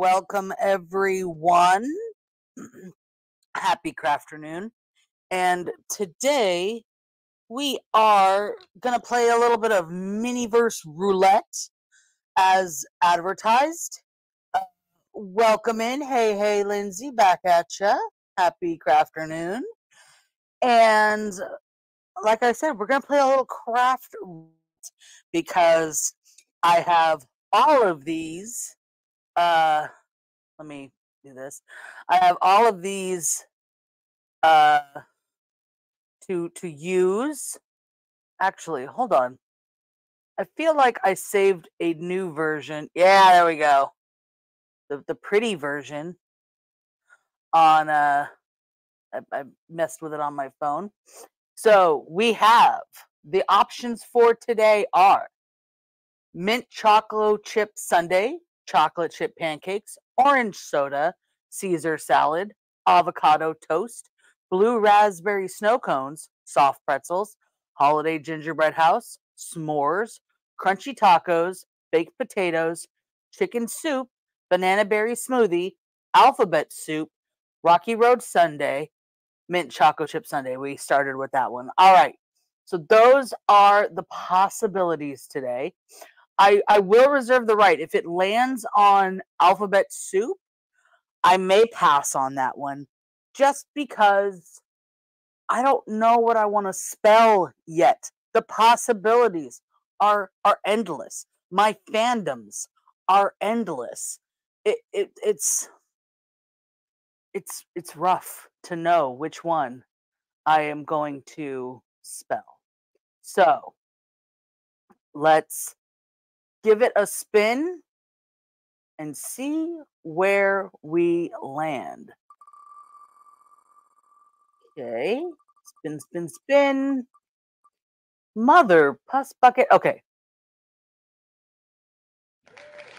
welcome everyone. Happy Crafternoon. And today we are going to play a little bit of Miniverse Roulette as advertised. Welcome in. Hey, Lindsay, back at ya. Happy Crafternoon. And like I said, we're going to play a little craft because I have all of these. Let me do this. I have all of these to use. Actually, hold on. I feel like I saved a new version. Yeah, there we go. The pretty version on I messed with it on my phone. So we have the options for today are mint chocolate chip sundae, chocolate chip pancakes, orange soda, Caesar salad, avocado toast, blue raspberry snow cones, soft pretzels, holiday gingerbread house, s'mores, crunchy tacos, baked potatoes, chicken soup, banana berry smoothie, alphabet soup, Rocky Road sundae, mint choco chip sundae. We started with that one. All right. So those are the possibilities today. I will reserve the right. If it lands on alphabet soup, I may pass on that one just because I don't know what I want to spell yet. The possibilities are endless. My fandoms are endless. It's rough to know which one I am going to spell. So let's give it a spin and see where we land. Okay. Spin, spin, spin. Mother puss bucket. Okay.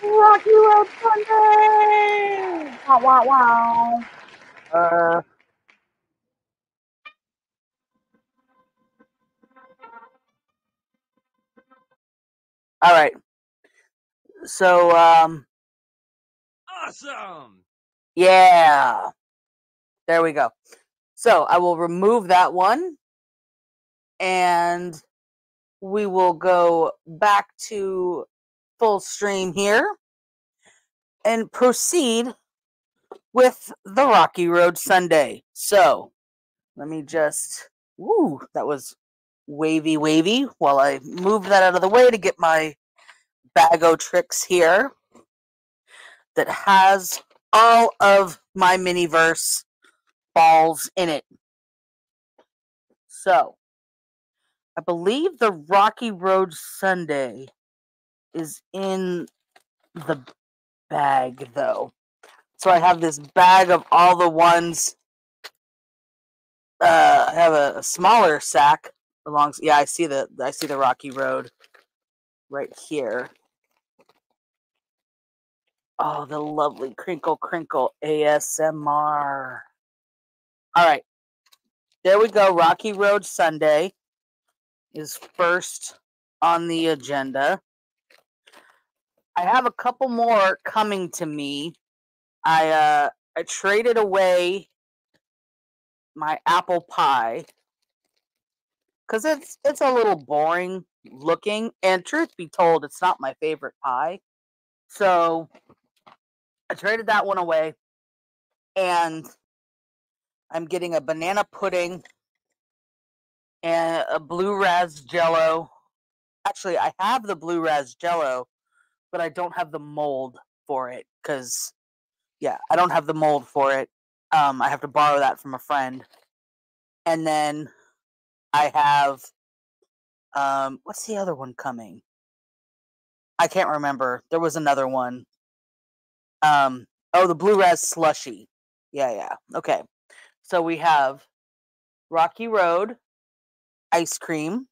Rocky Road Sunday! Wow, wow, wow. All right. So, awesome! Yeah. There we go. So, I will remove that one. And we will go back to full stream here and proceed with the Rocky Road Sunday. So, let me just... Woo! That was wavy while I moved that out of the way to get my bag o' tricks here that has all of my Miniverse balls in it. So, I believe the Rocky Road Sunday is in the bag, though. So I have this bag of all the ones. I have a smaller sack. Belongs. Yeah, I see the Rocky Road right here. Oh, the lovely crinkle ASMR. All right, there we go. Rocky Road Sunday is first on the agenda. I have a couple more coming to me. I traded away my apple pie because it's a little boring looking, and truth be told, it's not my favorite pie. So I traded that one away, and I'm getting a banana pudding and a blue raz jello. Actually, I have the blue raz jello, but I don't have the mold for it because, yeah, I don't have the mold for it. I have to borrow that from a friend. And then I have, what's the other one coming? I can't remember. There was another one. Oh, the Blue Raz Slushy. Yeah. Okay. So we have Rocky Road ice cream.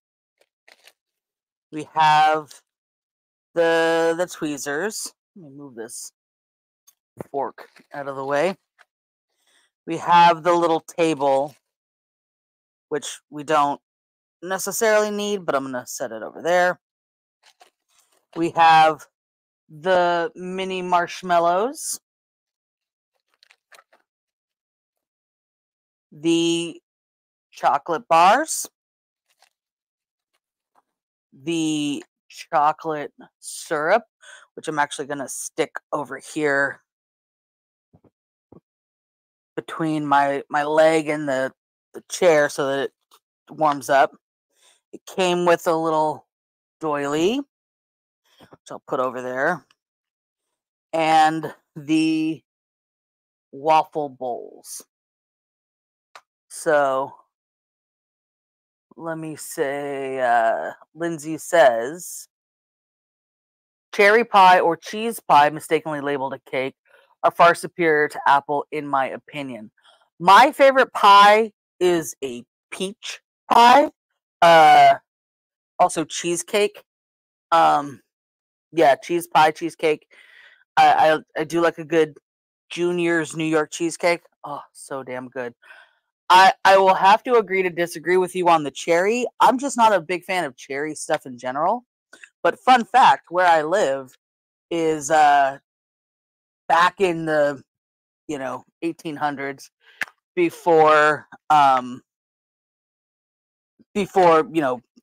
We have the tweezers. Let me move this fork out of the way. We have the little table, which we don't necessarily need, but I'm going to set it over there. We have the mini marshmallows. the chocolate bars, the chocolate syrup, which I'm actually going to stick over here between my leg and the chair so that it warms up. It came with a little doily, which I'll put over there, and the waffle bowls. So let me say, Lindsay says, cherry pie or cheese pie, mistakenly labeled a cake, are far superior to apple in my opinion. My favorite pie is a peach pie. Also cheesecake. Yeah, cheese pie, cheesecake. I do like a good Junior's New York cheesecake. Oh, so damn good. I will have to agree to disagree with you on the cherry. I'm just not a big fan of cherry stuff in general. But fun fact, where I live is back in the 1800s, before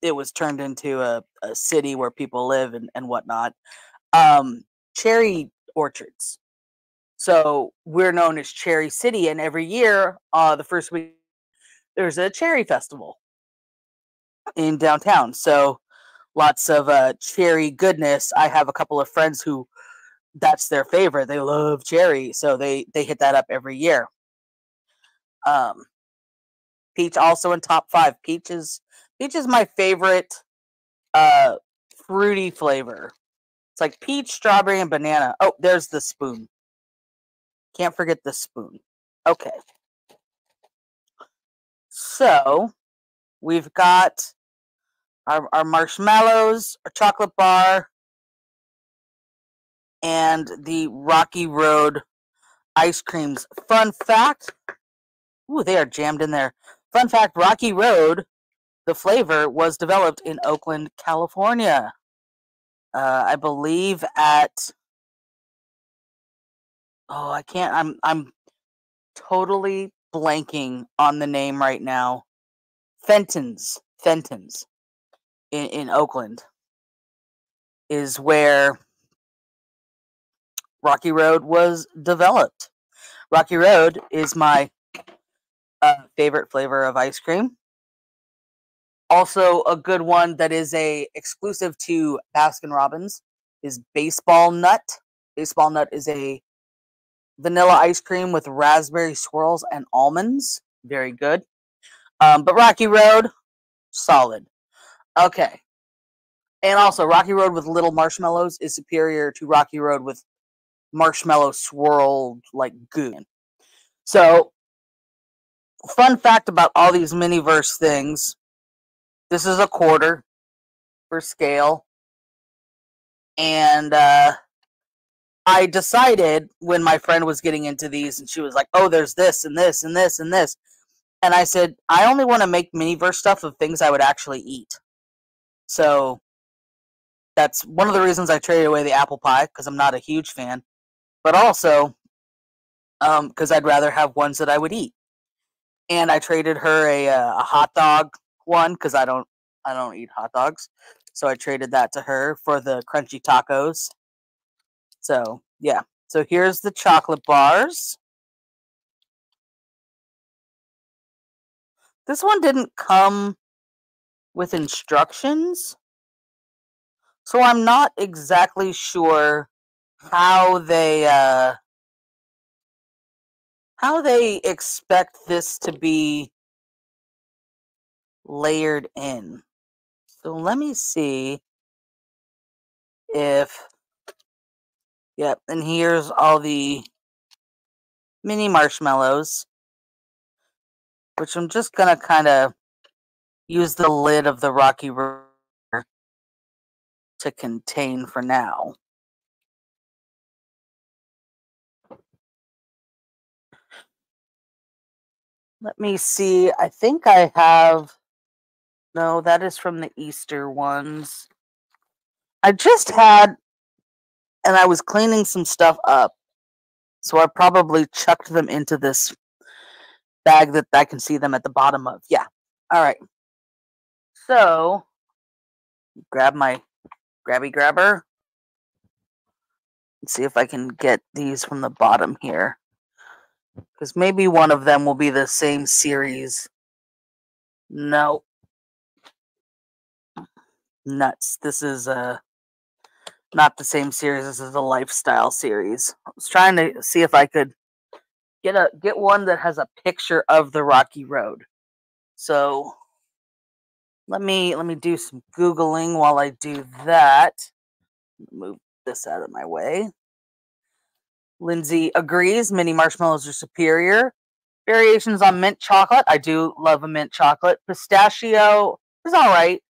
it was turned into a city where people live and whatnot. Cherry orchards. So we're known as Cherry City, and every year, the first week, there's a cherry festival in downtown. So lots of cherry goodness. I have a couple of friends who that's their favorite. They love cherry, so they hit that up every year. Peach also in top 5. Peach is my favorite fruity flavor. It's like peach, strawberry, and banana. Oh, there's the spoon. Can't forget the spoon. Okay. So we've got our marshmallows, our chocolate bar, and the Rocky Road ice creams. Fun fact. Ooh, they are jammed in there. Fun fact, Rocky Road, the flavor, was developed in Oakland, California. I believe at... Oh, I can't. I'm totally blanking on the name right now. Fenton's in Oakland is where Rocky Road was developed. Rocky Road is my favorite flavor of ice cream. Also, a good one that is a exclusive to Baskin-Robbins is Baseball Nut. Baseball Nut is a vanilla ice cream with raspberry swirls and almonds. Very good. But Rocky Road, solid. Okay. And also, Rocky Road with little marshmallows is superior to Rocky Road with marshmallow swirled like goo. So, fun fact about all these Miniverse things. This is a quarter for scale. And, I decided when my friend was getting into these and she was like, oh, there's this and this and this and this. And I said, I only want to make Miniverse stuff of things I would actually eat. So that's one of the reasons I traded away the apple pie, because I'm not a huge fan. But also because I'd rather have ones that I would eat. And I traded her a hot dog one, because I don't eat hot dogs. So I traded that to her for the crunchy tacos. So, yeah. So, here's the chocolate bars. This one didn't come with instructions. So, I'm not exactly sure how they expect this to be layered in. So, let me see if... Yep, and here's all the mini marshmallows, which I'm just going to kind of use the lid of the Rocky River to contain for now. Let me see. I think I have... No, that is from the Easter ones. I just had... And I was cleaning some stuff up, so I probably chucked them into this bag that I can see them at the bottom of. Yeah. All right. So grab my grabby grabber. Let's see if I can get these from the bottom here. Because maybe one of them will be the same series. No. Nuts. This is not the same series. This is a lifestyle series. I was trying to see if I could get one that has a picture of the Rocky Road. So let me do some Googling while I do that. Move this out of my way. Lindsay agrees. Mini marshmallows are superior. Variations on mint chocolate. I do love a mint chocolate. Pistachio is all right.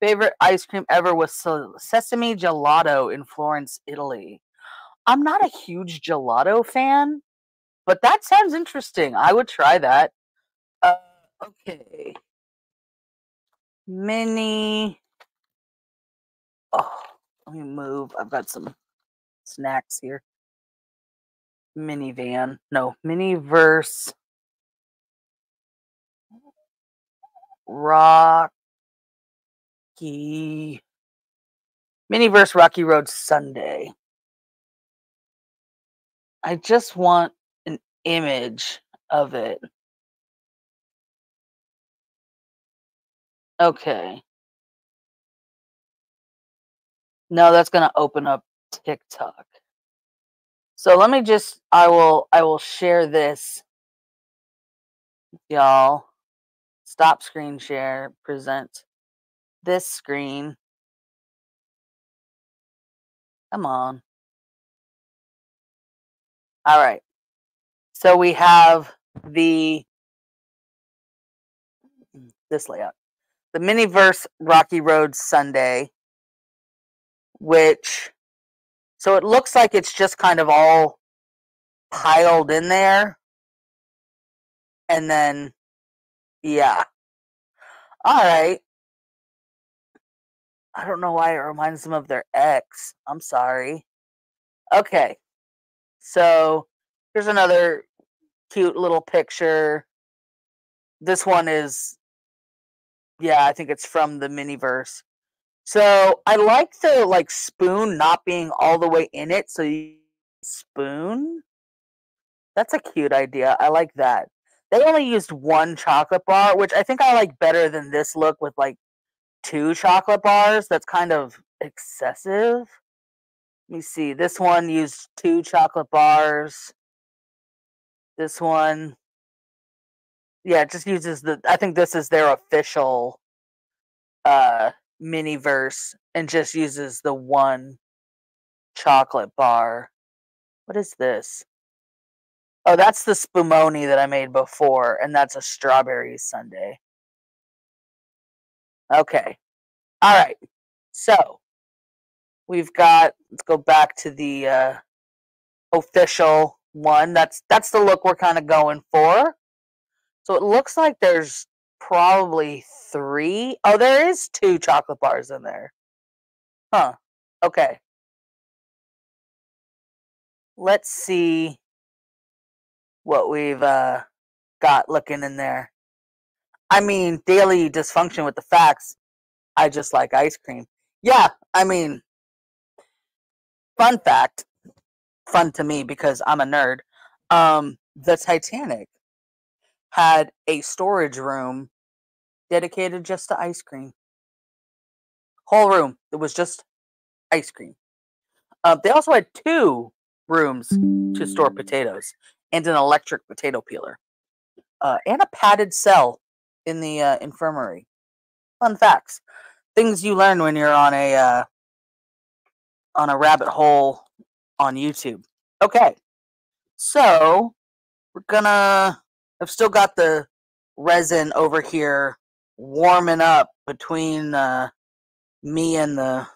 Favorite ice cream ever was sesame gelato in Florence, Italy. I'm not a huge gelato fan, but that sounds interesting. I would try that. Okay. Mini. Oh, let me move. I've got some snacks here. Minivan. No, Miniverse. Rocky. Miniverse Rocky Road Sunday. I just want an image of it. Okay. No, that's going to open up TikTok. So let me just, I will share this. Y'all, stop screen share, present this screen. Come on. All right. So we have this layout. The Miniverse Rocky Road Sunday, which, so it looks like it's just kind of all piled in there. And then, yeah. All right. I don't know why it reminds them of their ex. I'm sorry. Okay. So here's another cute little picture. This one is, yeah, I think it's from the Miniverse. So I like the spoon not being all the way in it. So you spoon. That's a cute idea. I like that. They only used one chocolate bar, which I think I like better than this look with two chocolate bars. That's kind of excessive. Let me see. This one used two chocolate bars. This one. Yeah, it just uses the, I think this is their official Miniverse, and just uses the one chocolate bar. What is this? Oh, that's the spumoni that I made before, and that's a strawberry sundae. Okay. All right. So we've got, let's go back to the official one. That's the look we're kind of going for. So it looks like there's probably three. Oh, there is two chocolate bars in there. Huh. Okay. Let's see what we've got looking in there. I mean, daily dysfunction with the facts. I just like ice cream. Yeah, I mean, fun fact. Fun to me because I'm a nerd. The Titanic had a storage room dedicated just to ice cream. Whole room. It was just ice cream. They also had two rooms to store potatoes and an electric potato peeler and a padded cell in the infirmary. Fun facts. Things you learn when you're on a rabbit hole on YouTube. Okay. So we're gonna, I've still got the resin over here warming up between me and the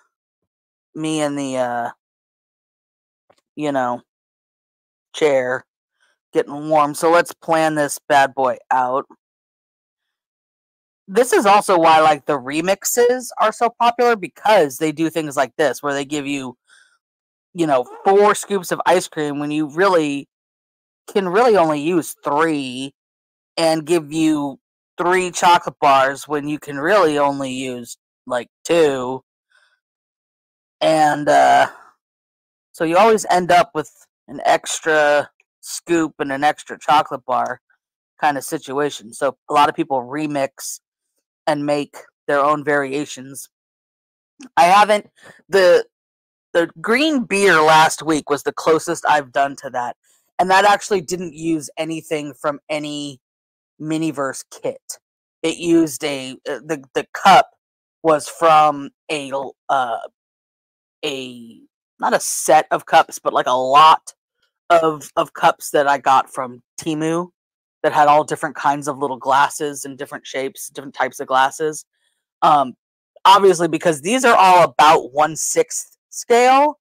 you know, chair getting warm. So let's plan this bad boy out. This is also why the remixes are so popular, because they do things like this where they give you, you know, 4 scoops of ice cream when you really can only use 3, and give you 3 chocolate bars when you can really only use like 2. And so you always end up with an extra scoop and an extra chocolate bar kind of situation. So a lot of people remix and make their own variations. I haven't, the green beer last week was the closest I've done to that. And that actually didn't use anything from any Miniverse kit. It used the cup was from a not a set of cups, but like a lot of cups that I got from Temu that had all different kinds of little glasses and different shapes, different types of glasses. Obviously, because these are all about 1/6 scale,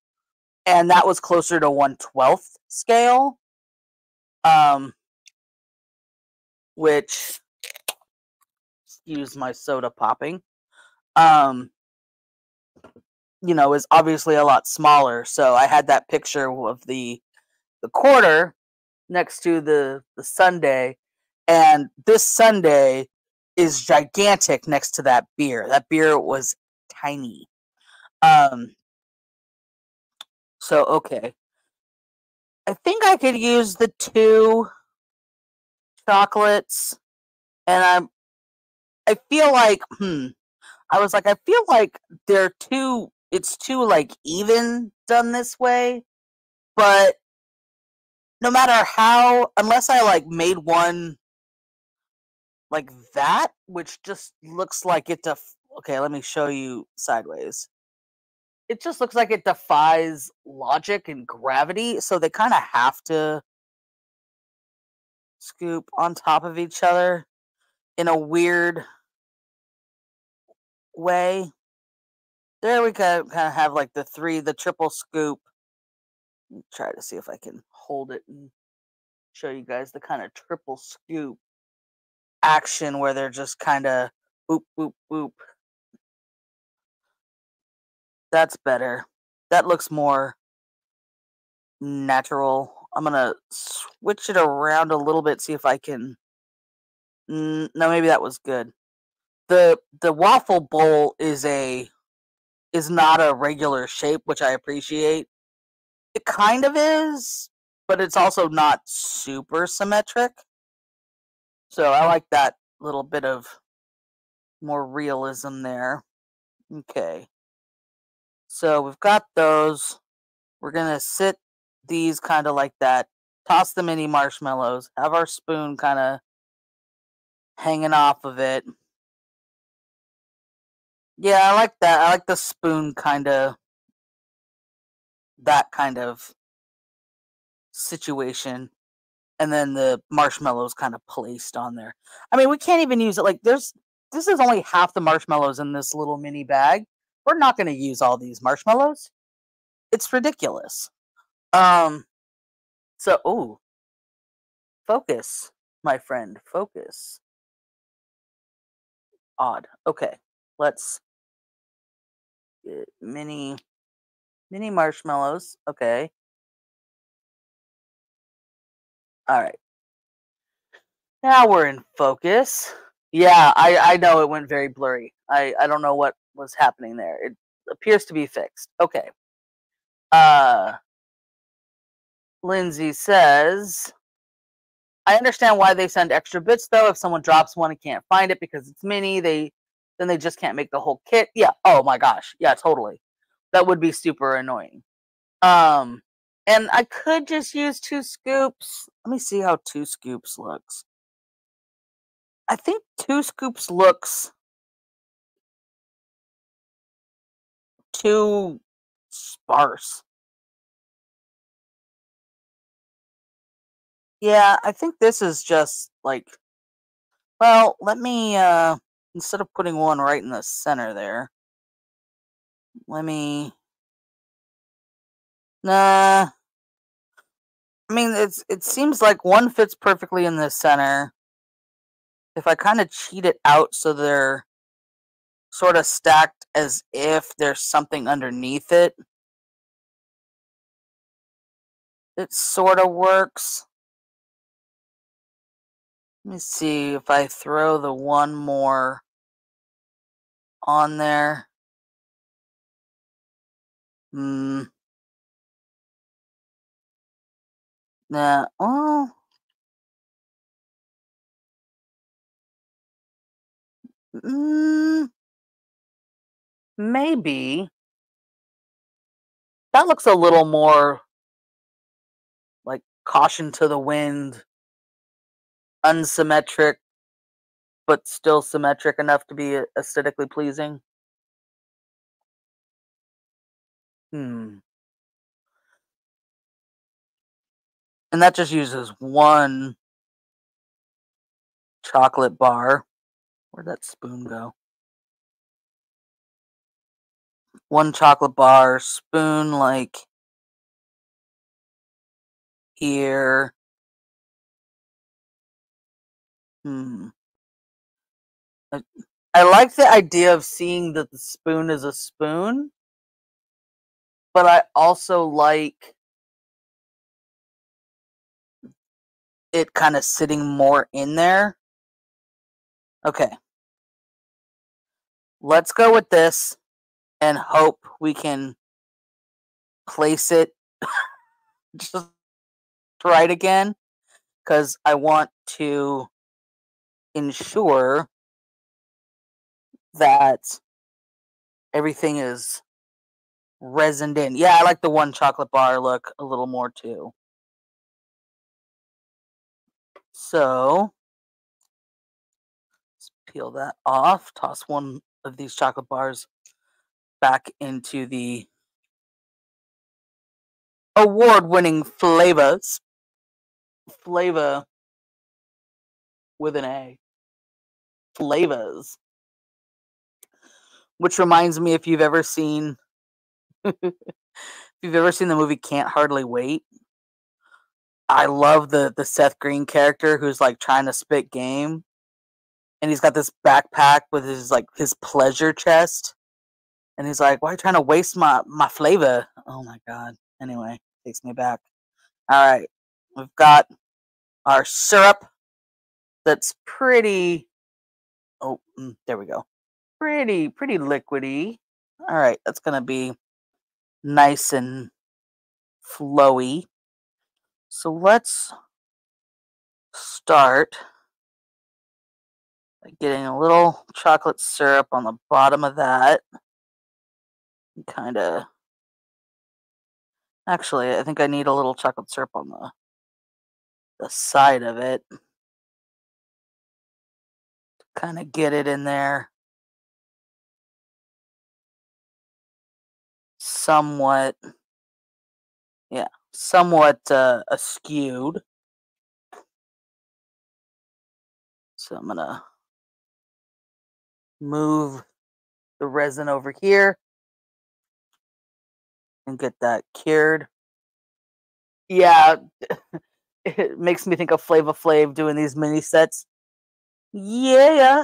and that was closer to 1/12 scale, which, excuse my soda popping, you know, is obviously a lot smaller. So I had that picture of the quarter next to the sundae, and this sundae is gigantic next to that beer. That beer was tiny. So, okay. I think I could use the 2 chocolates, and I feel like, I feel like they're too, it's too, like, even done this way, but no matter how, unless I, like, made one like that, which just looks like it, okay, let me show you sideways. It just looks like it defies logic and gravity, so they kind of have to scoop on top of each other in a weird way. There we go. Kind of have like the triple scoop. Let me try to see if I can hold it and show you guys the kind of triple scoop action where they're just kind of boop, boop, boop. That's better. That looks more natural. I'm going to switch it around a little bit, see if I can. No, maybe that was good. The waffle bowl is not a regular shape, which I appreciate. It kind of is, but it's also not super symmetric. So I like that little bit of more realism there. Okay. So we've got those. We're going to sit these kind of like that. Toss the mini marshmallows. Have our spoon kind of hanging off of it. Yeah, I like that. I like the spoon kind of, that kind of situation. And then the marshmallows kind of placed on there. I mean, we can't even use it. Like, this is only half the marshmallows in this little mini bag. We're not going to use all these marshmallows. It's ridiculous. So, ooh. Focus, my friend. Focus. Odd. Okay. Let's get mini marshmallows. Okay. All right. Now we're in focus. Yeah, I know it went very blurry. I don't know what was happening there. It appears to be fixed. Okay. Lindsay says, I understand why they send extra bits, though. If someone drops one and can't find it because it's mini, then they just can't make the whole kit. Yeah. Oh, my gosh. Yeah, totally. That would be super annoying. And I could just use 2 scoops. Let me see how 2 scoops looks. I think 2 scoops looks too sparse. Yeah, I think this is just like, well, let me, instead of putting one right in the center there, let me, nah. I mean, it seems like one fits perfectly in the center. If I kind of cheat it out so they're sort of stacked as if there's something underneath it, it sort of works. Let me see if I throw the one more on there. Nah, well. Maybe. That looks a little more like Caution to the Wind. Unsymmetric, but still symmetric enough to be aesthetically pleasing. And that just uses one chocolate bar. Where'd that spoon go? One chocolate bar, spoon like here. I like the idea of seeing that the spoon is a spoon, but I also like it kind of sitting more in there. Okay. Let's go with this and hope we can place it just right again, because I want to ensure that everything is resined in. Yeah, I like the one chocolate bar look a little more too. So let's peel that off. Toss one of these chocolate bars back into the award-winning flavors. Flavor with an A. Flavors. Which reminds me, if you've ever seen the movie Can't Hardly Wait, I love the Seth Green character who's like trying to spit game, and he's got this backpack with his like his pleasure chest, and he's like, "Why are you trying to waste my flavor?" Oh my god. Anyway, takes me back. All right. We've got our syrup that's pretty there we go. Pretty liquidy. All right, that's going to be nice and flowy. So let's start by getting a little chocolate syrup on the bottom of that. Kind of. Actually, I think I need a little chocolate syrup on the side of it. Kind of get it in there. Somewhat, yeah, askewed. So I'm going to move the resin over here and get that cured. Yeah, it makes me think of Flava Flav doing these mini sets. Yeah.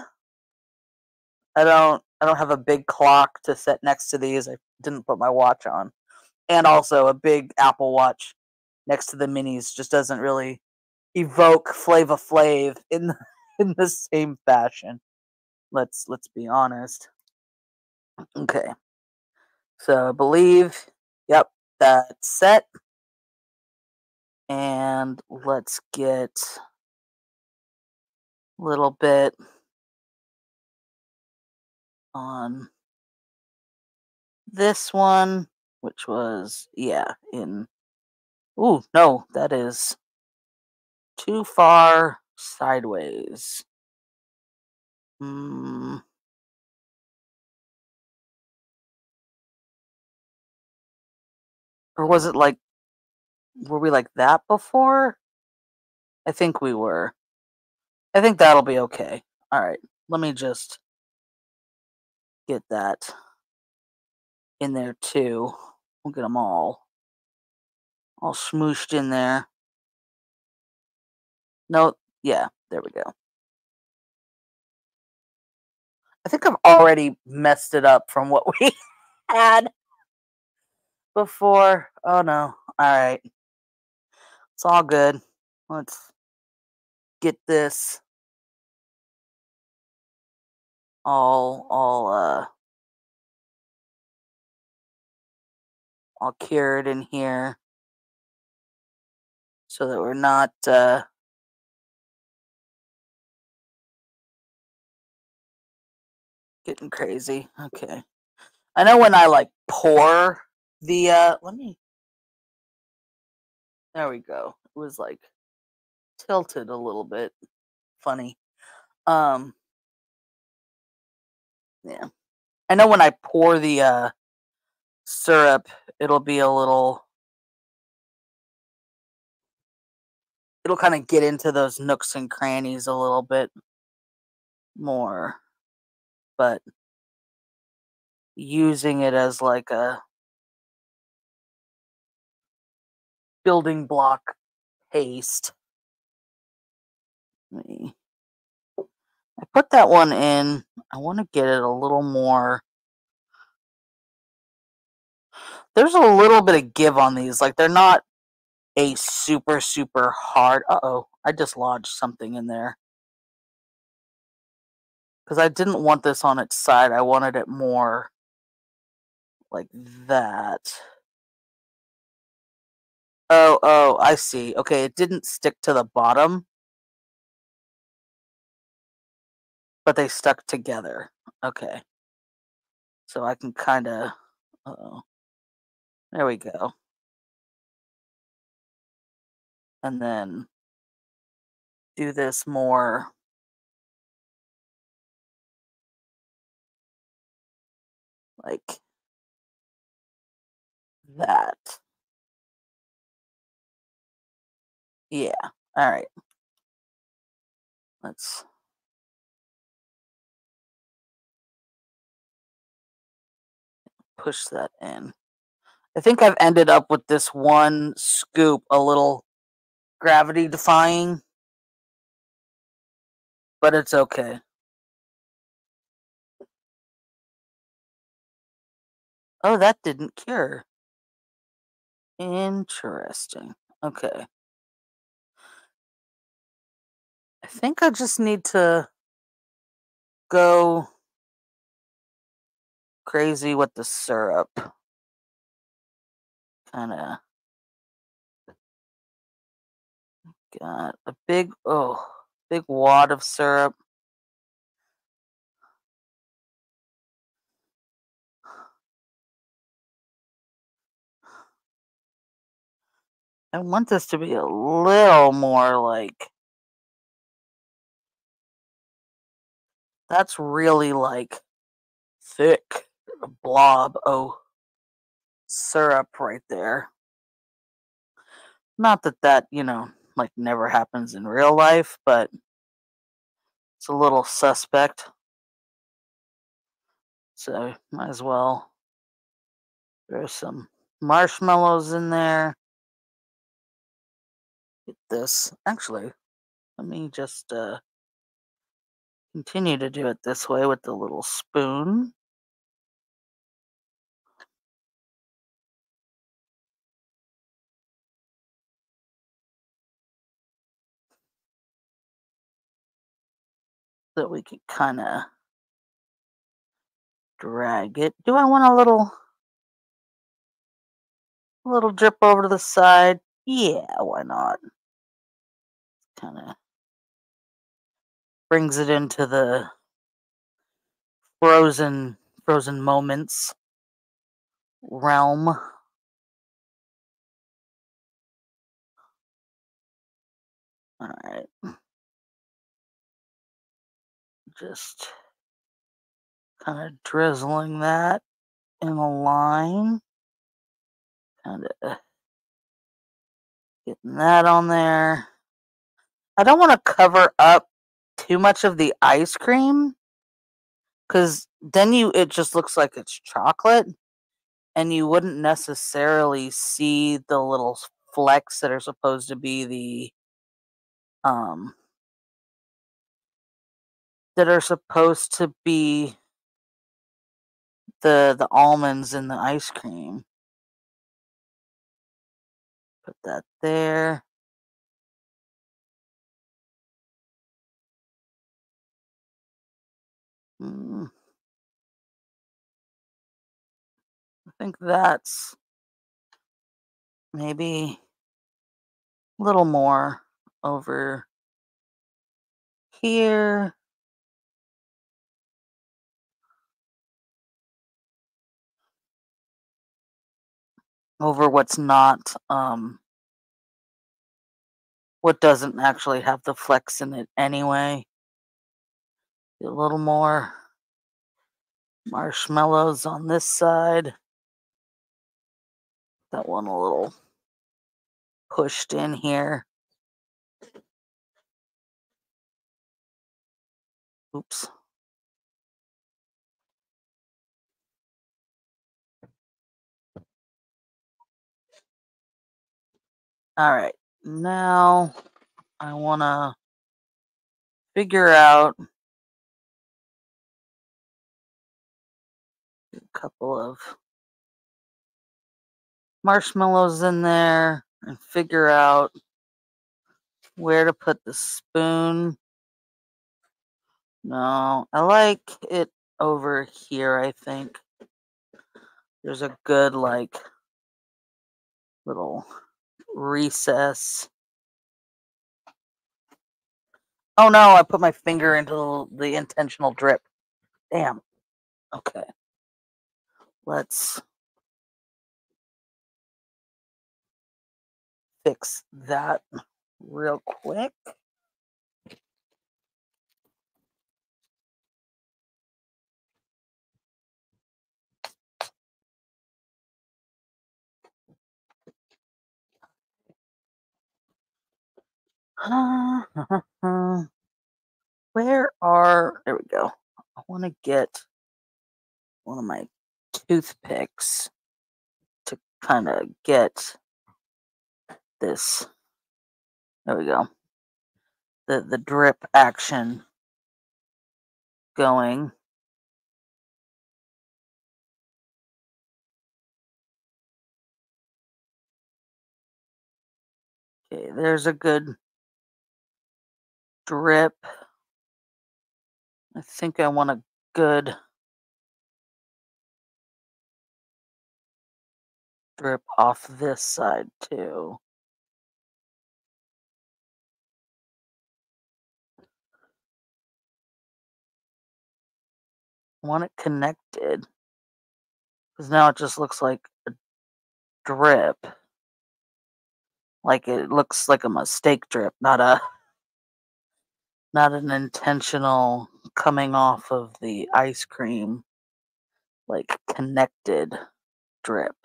I don't have a big clock to set next to these. I didn't put my watch on. And also a big Apple Watch next to the minis just doesn't really evoke Flava Flav in the same fashion. Let's be honest. Okay. So I believe, yep, that's set. And let's get a little bit on this one, which was, yeah, in... Ooh, no, that is too far sideways. Or was it like... Were we like that before? I think we were. I think that'll be okay. All right, let me just get that in there too. We'll get them all smooshed in there. No, yeah, there we go. I think I've already messed it up from what we had before. Oh no, all right. It's all good. Let's get this all cured in here, so that we're not getting crazy. Okay. I know when I like pour the there we go. It was like tilted a little bit. Funny. Yeah. I know when I pour the syrup, it'll be a little, it'll kind of get into those nooks and crannies a little bit more. But using it as like a building block paste. I put that one in. I want to get it a little more. There's a little bit of give on these. Like, they're not a super, super hard. Uh-oh. I just lodged something in there. Because I didn't want this on its side. I wanted it more like that. Oh, I see. Okay, it didn't stick to the bottom. But they stuck together. Okay. So I can kind of... Uh-oh. There we go. And then do this more... like that. Yeah. All right. Let's... push that in. I think I've ended up with this one scoop a little gravity defying, but it's okay. Oh, that didn't cure. Interesting. Okay. I think I just need to go crazy with the syrup. Kind of got a big wad of syrup. I want this to be a little more like, that's really like thick blob of syrup right there. Not that that, you know, like never happens in real life, but it's a little suspect. So might as well throw some marshmallows in there. Get this. Actually, let me just continue to do it this way with the little spoon. So we can kind of drag it. Do I want a little drip over to the side? Yeah, why not? Kind of brings it into the frozen moments realm. All right. Just kind of drizzling that in a line. Kind of getting that on there. I don't want to cover up too much of the ice cream, because then it just looks like it's chocolate, and you wouldn't necessarily see the little flecks that are supposed to be the the almonds in the ice cream. Put that there. I think that's maybe a little more over here. Over what's not, what doesn't actually have the flex in it anyway. A little more marshmallows on this side. That one a little pushed in here. Oops. All right, now I want to figure out a couple of marshmallows in there and figure out where to put the spoon. No, I like it over here, I think. There's a good, like, little recess. Oh no, I put my finger into the intentional drip. Damn. Okay. Let's fix that real quick. There we go. I want to get one of my toothpicks to kind of get this. There we go. The drip action going. Okay, there's a good drip. I think I want a good drip off this side too. I want it connected because now it just looks like a drip. Like it looks like a mistake drip, not an intentional coming off of the ice cream, like connected drip.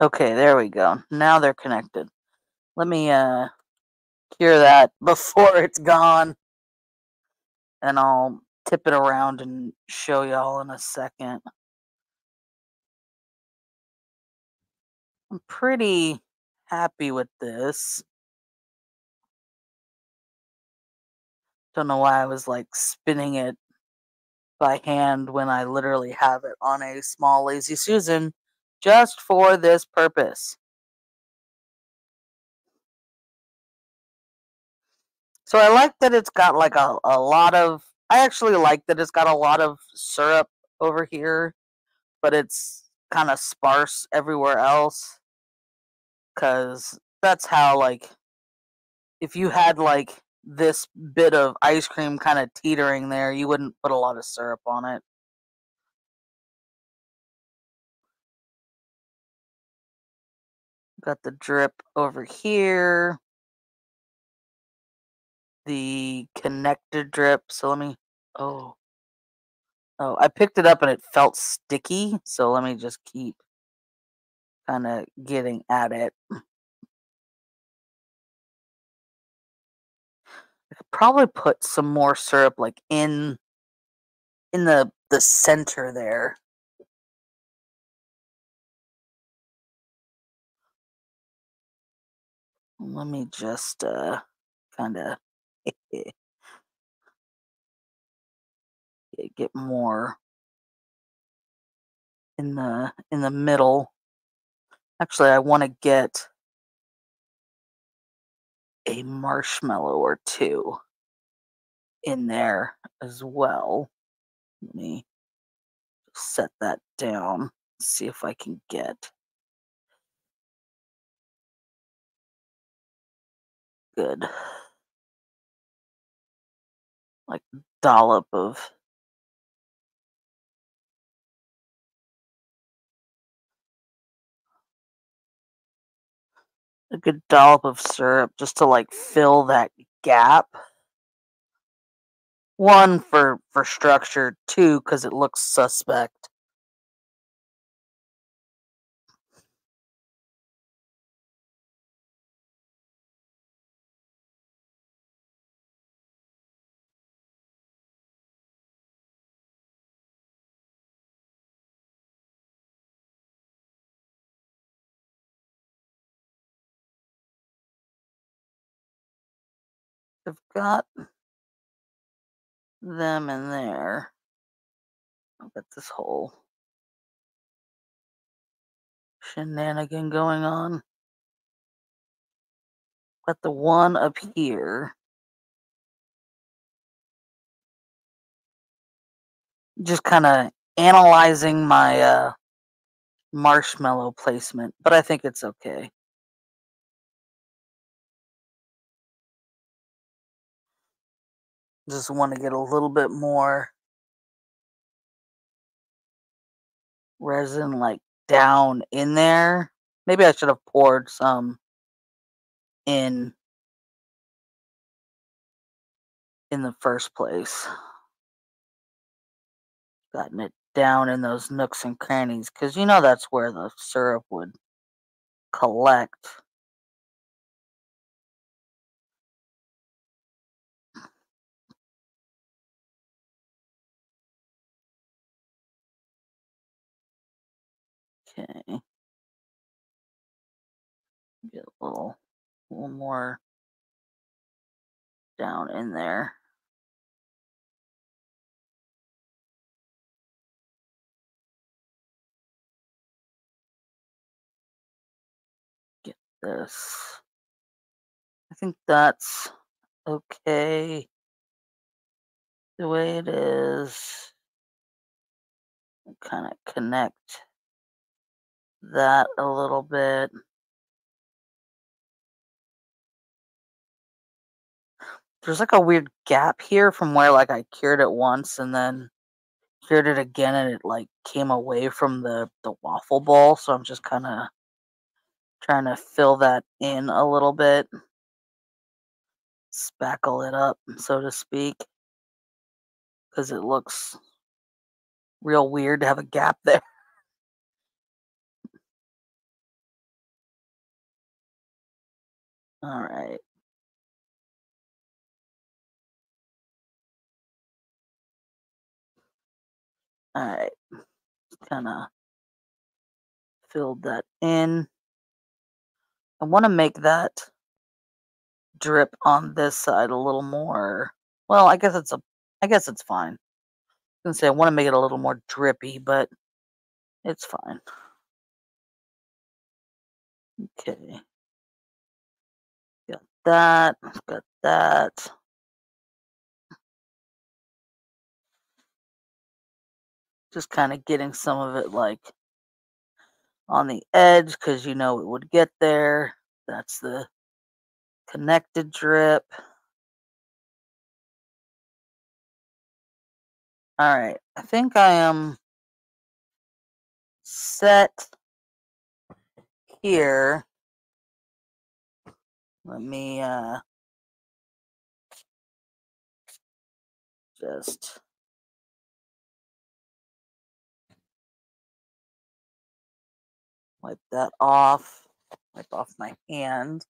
Okay, there we go. Now they're connected. Let me cure that before it's gone. And I'll tip it around and show y'all in a second. I'm pretty happy with this. Don't know why I was like spinning it by hand when I literally have it on a small Lazy Susan. Just for this purpose. So I like that it's got like a lot of, I actually like that it's got a lot of syrup over here, but it's kind of sparse everywhere else. Because that's how, like, if you had like this bit of ice cream kind of teetering there, you wouldn't put a lot of syrup on it. Got the drip over here, the connected drip. So let me, oh, I picked it up and it felt sticky. So let me just keep kind of getting at it. I could probably put some more syrup like in the center there. Let me just kind of get more in the middle. Actually, I want to get a marshmallow or two in there as well. Let me set that down. See if I can get good, like dollop of a good dollop of syrup just to like fill that gap. One, for structure. Two, because it looks suspect. I've got them in there. I've got this whole shenanigan going on. Got the one up here. Just kind of analyzing my marshmallow placement, but I think it's okay. Just want to get a little bit more resin, like, down in there. Maybe I should have poured some in the first place. Gotten it down in those nooks and crannies, because you know that's where the syrup would collect. Okay. Get a little more down in there. Get this. I think that's okay the way it is. Kind of connect that a little bit. There's like a weird gap here from where like I cured it once and then cured it again, and it like came away from the waffle ball, so I'm just kind of trying to fill that in a little bit. Spackle it up, so to speak, because it looks real weird to have a gap there. All right. All right. Kind of filled that in. I want to make that drip on this side a little more. Well, I guess it's fine. I was going to say I want to make it a little more drippy, but it's fine. Okay. That, got that. Just kind of getting some of it like on the edge because you know it would get there. That's the connected drip. All right, I think I am set here. Let me just wipe that off, wipe off my hand.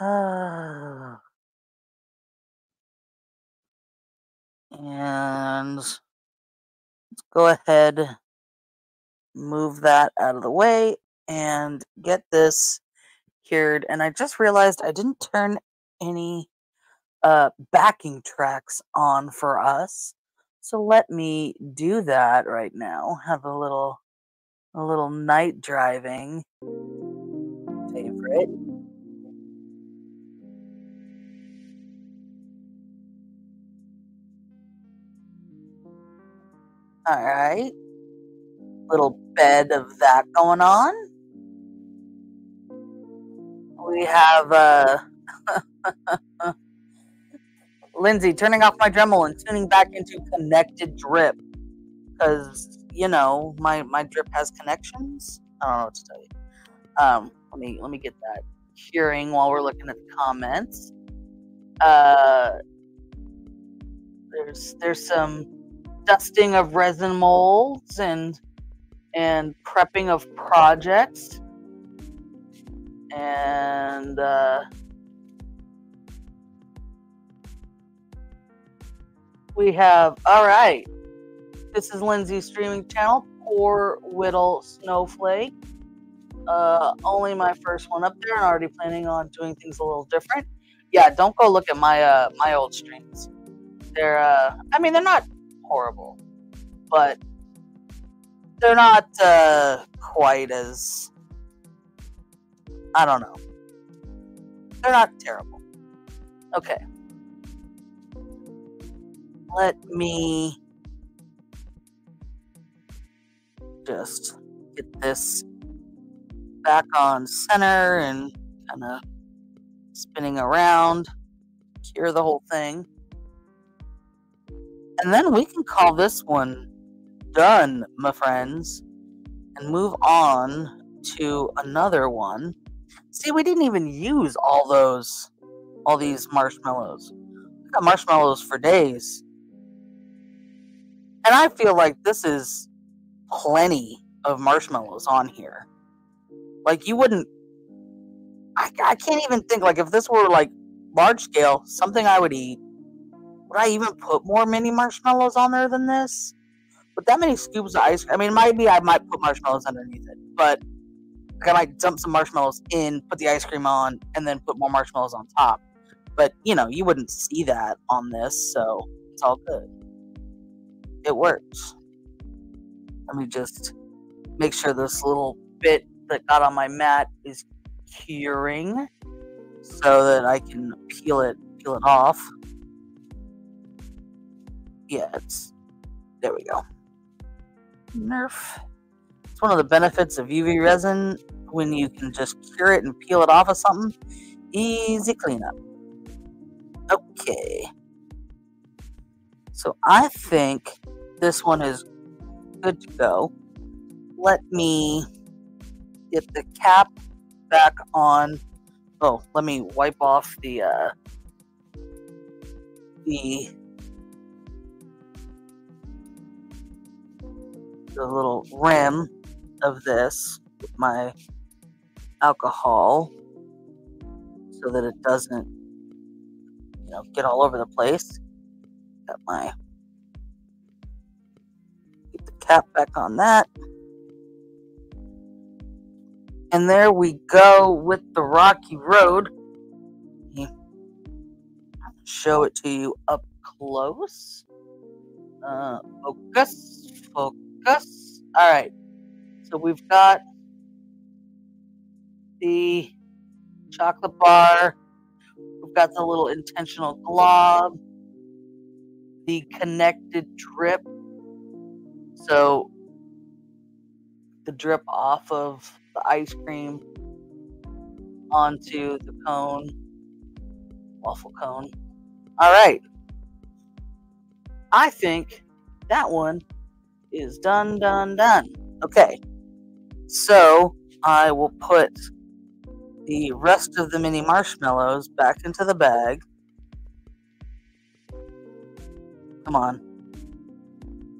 And let's go ahead, move that out of the way, and get this disappeared, and I just realized I didn't turn any backing tracks on for us. So let me do that right now. Have a little night driving favorite. All right. Little bed of that going on. We have Lindsay turning off my Dremel and tuning back into connected drip. Because, you know, my drip has connections. I don't know what to tell you. Let me get that hearing while we're looking at the comments. There's some dusting of resin molds and prepping of projects and we have, all right, this is Lindsay's streaming channel, Poor Whittle Snowflake. Only my first one up there and already planning on doing things a little different. Yeah, don't go look at my my old streams. They're I mean, they're not horrible, but they're not quite as, I don't know. They're not terrible. Okay. Let me just get this back on center and kind of spinning around, cure the whole thing. And then we can call this one done, my friends, and move on to another one. See, we didn't even use all these marshmallows. We got marshmallows for days. And I feel like this is plenty of marshmallows on here. Like, you wouldn't, I can't even think, like, if this were, like, large scale, something I would eat, would I even put more mini marshmallows on there than this? With that many scoops of ice cream, I mean, maybe I might put marshmallows underneath it, but like, I might dump some marshmallows in, put the ice cream on, and then put more marshmallows on top. But, you know, you wouldn't see that on this, so it's all good. It works. Let me just make sure this little bit that got on my mat is curing so that I can peel it off. Yeah, there we go. Nerf. It's one of the benefits of UV resin, when you can just cure it and peel it off of something. Easy cleanup. Okay. So I think this one is good to go. Let me get the cap back on. Oh, let me wipe off the little rim of this with my alcohol so that it doesn't, you know, get all over the place. Got my, get the cap back on that. And there we go with the rocky road. Show it to you up close. Focus. All right. So we've got the chocolate bar. We've got the little intentional glob. The connected drip. So the drip off of the ice cream onto the cone, waffle cone. All right. I think that one is done. Okay. So I will put the rest of the mini marshmallows back into the bag. Come on.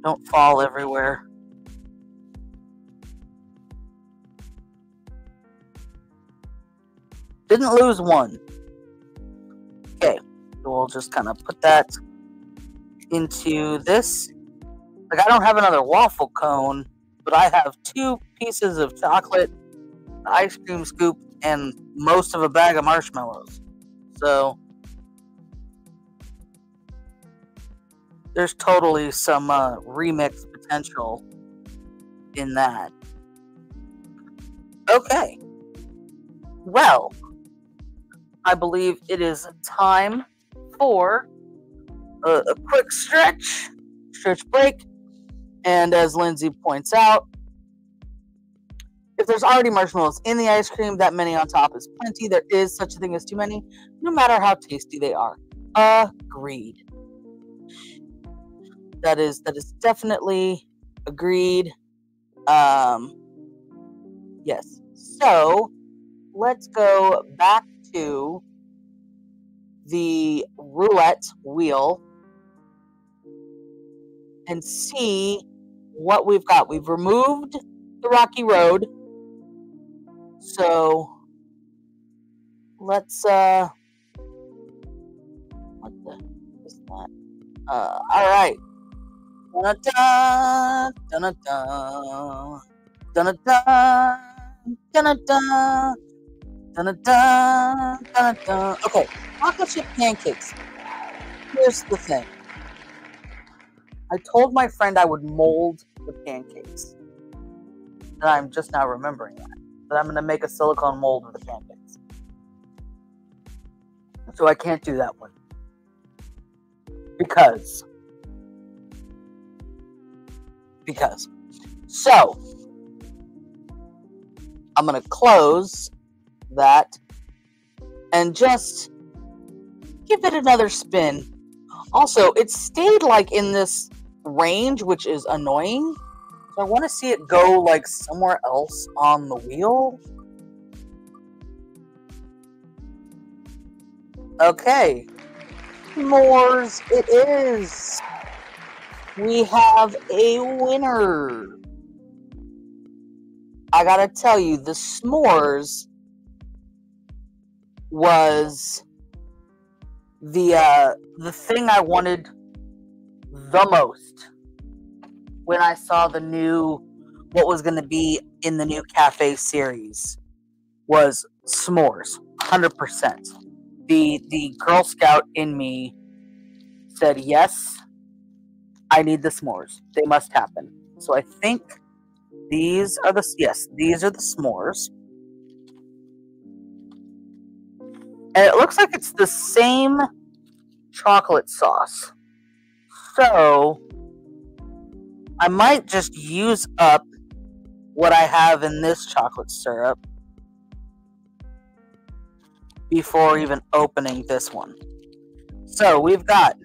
Don't fall everywhere. Didn't lose one. Okay, we'll just kind of put that into this. Like, I don't have another waffle cone, but I have two pieces of chocolate, ice cream scoop, and most of a bag of marshmallows. So there's totally some remix potential in that. Okay. Well, I believe it is time for a quick stretch break. And as Lindsay points out, if there's already marshmallows in the ice cream, that many on top is plenty. There is such a thing as too many, no matter how tasty they are. Agreed. That is definitely agreed. Yes. So let's go back to the roulette wheel and see what we've got. We've removed the rocky road. So let's what the is that? All right. Dun-dun, dun-dun, dun-dun, dun-dun, dun-dun, dun-dun. Okay, chocolate chip pancakes. Here's the thing. I told my friend I would mold the pancakes. And I'm just now remembering that. But I'm going to make a silicone mold of the pancakes. So I can't do that one. Because. So, I'm going to close that and just give it another spin. Also, it stayed like in this range, which is annoying. So I want to see it go like somewhere else on the wheel. Okay. S'mores it is. We have a winner. I gotta tell you, the s'mores was the thing I wanted the most when I saw the new, what was going to be in the new cafe series, was s'mores, 100%. The Girl Scout in me said, yes, I need the s'mores. They must happen. So I think these are the s'mores. And it looks like it's the same chocolate sauce. So I might just use up what I have in this chocolate syrup before even opening this one. So we've got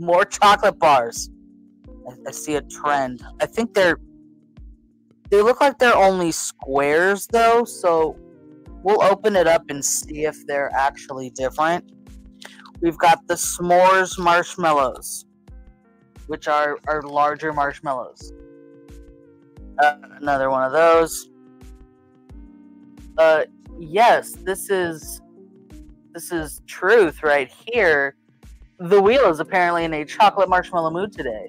more chocolate bars. I see a trend. I think they look like they're only squares though, so we'll open it up and see if they're actually different. We've got the s'mores marshmallows, which are larger marshmallows. Another one of those. Yes, this is truth right here. The wheel is apparently in a chocolate marshmallow mood today.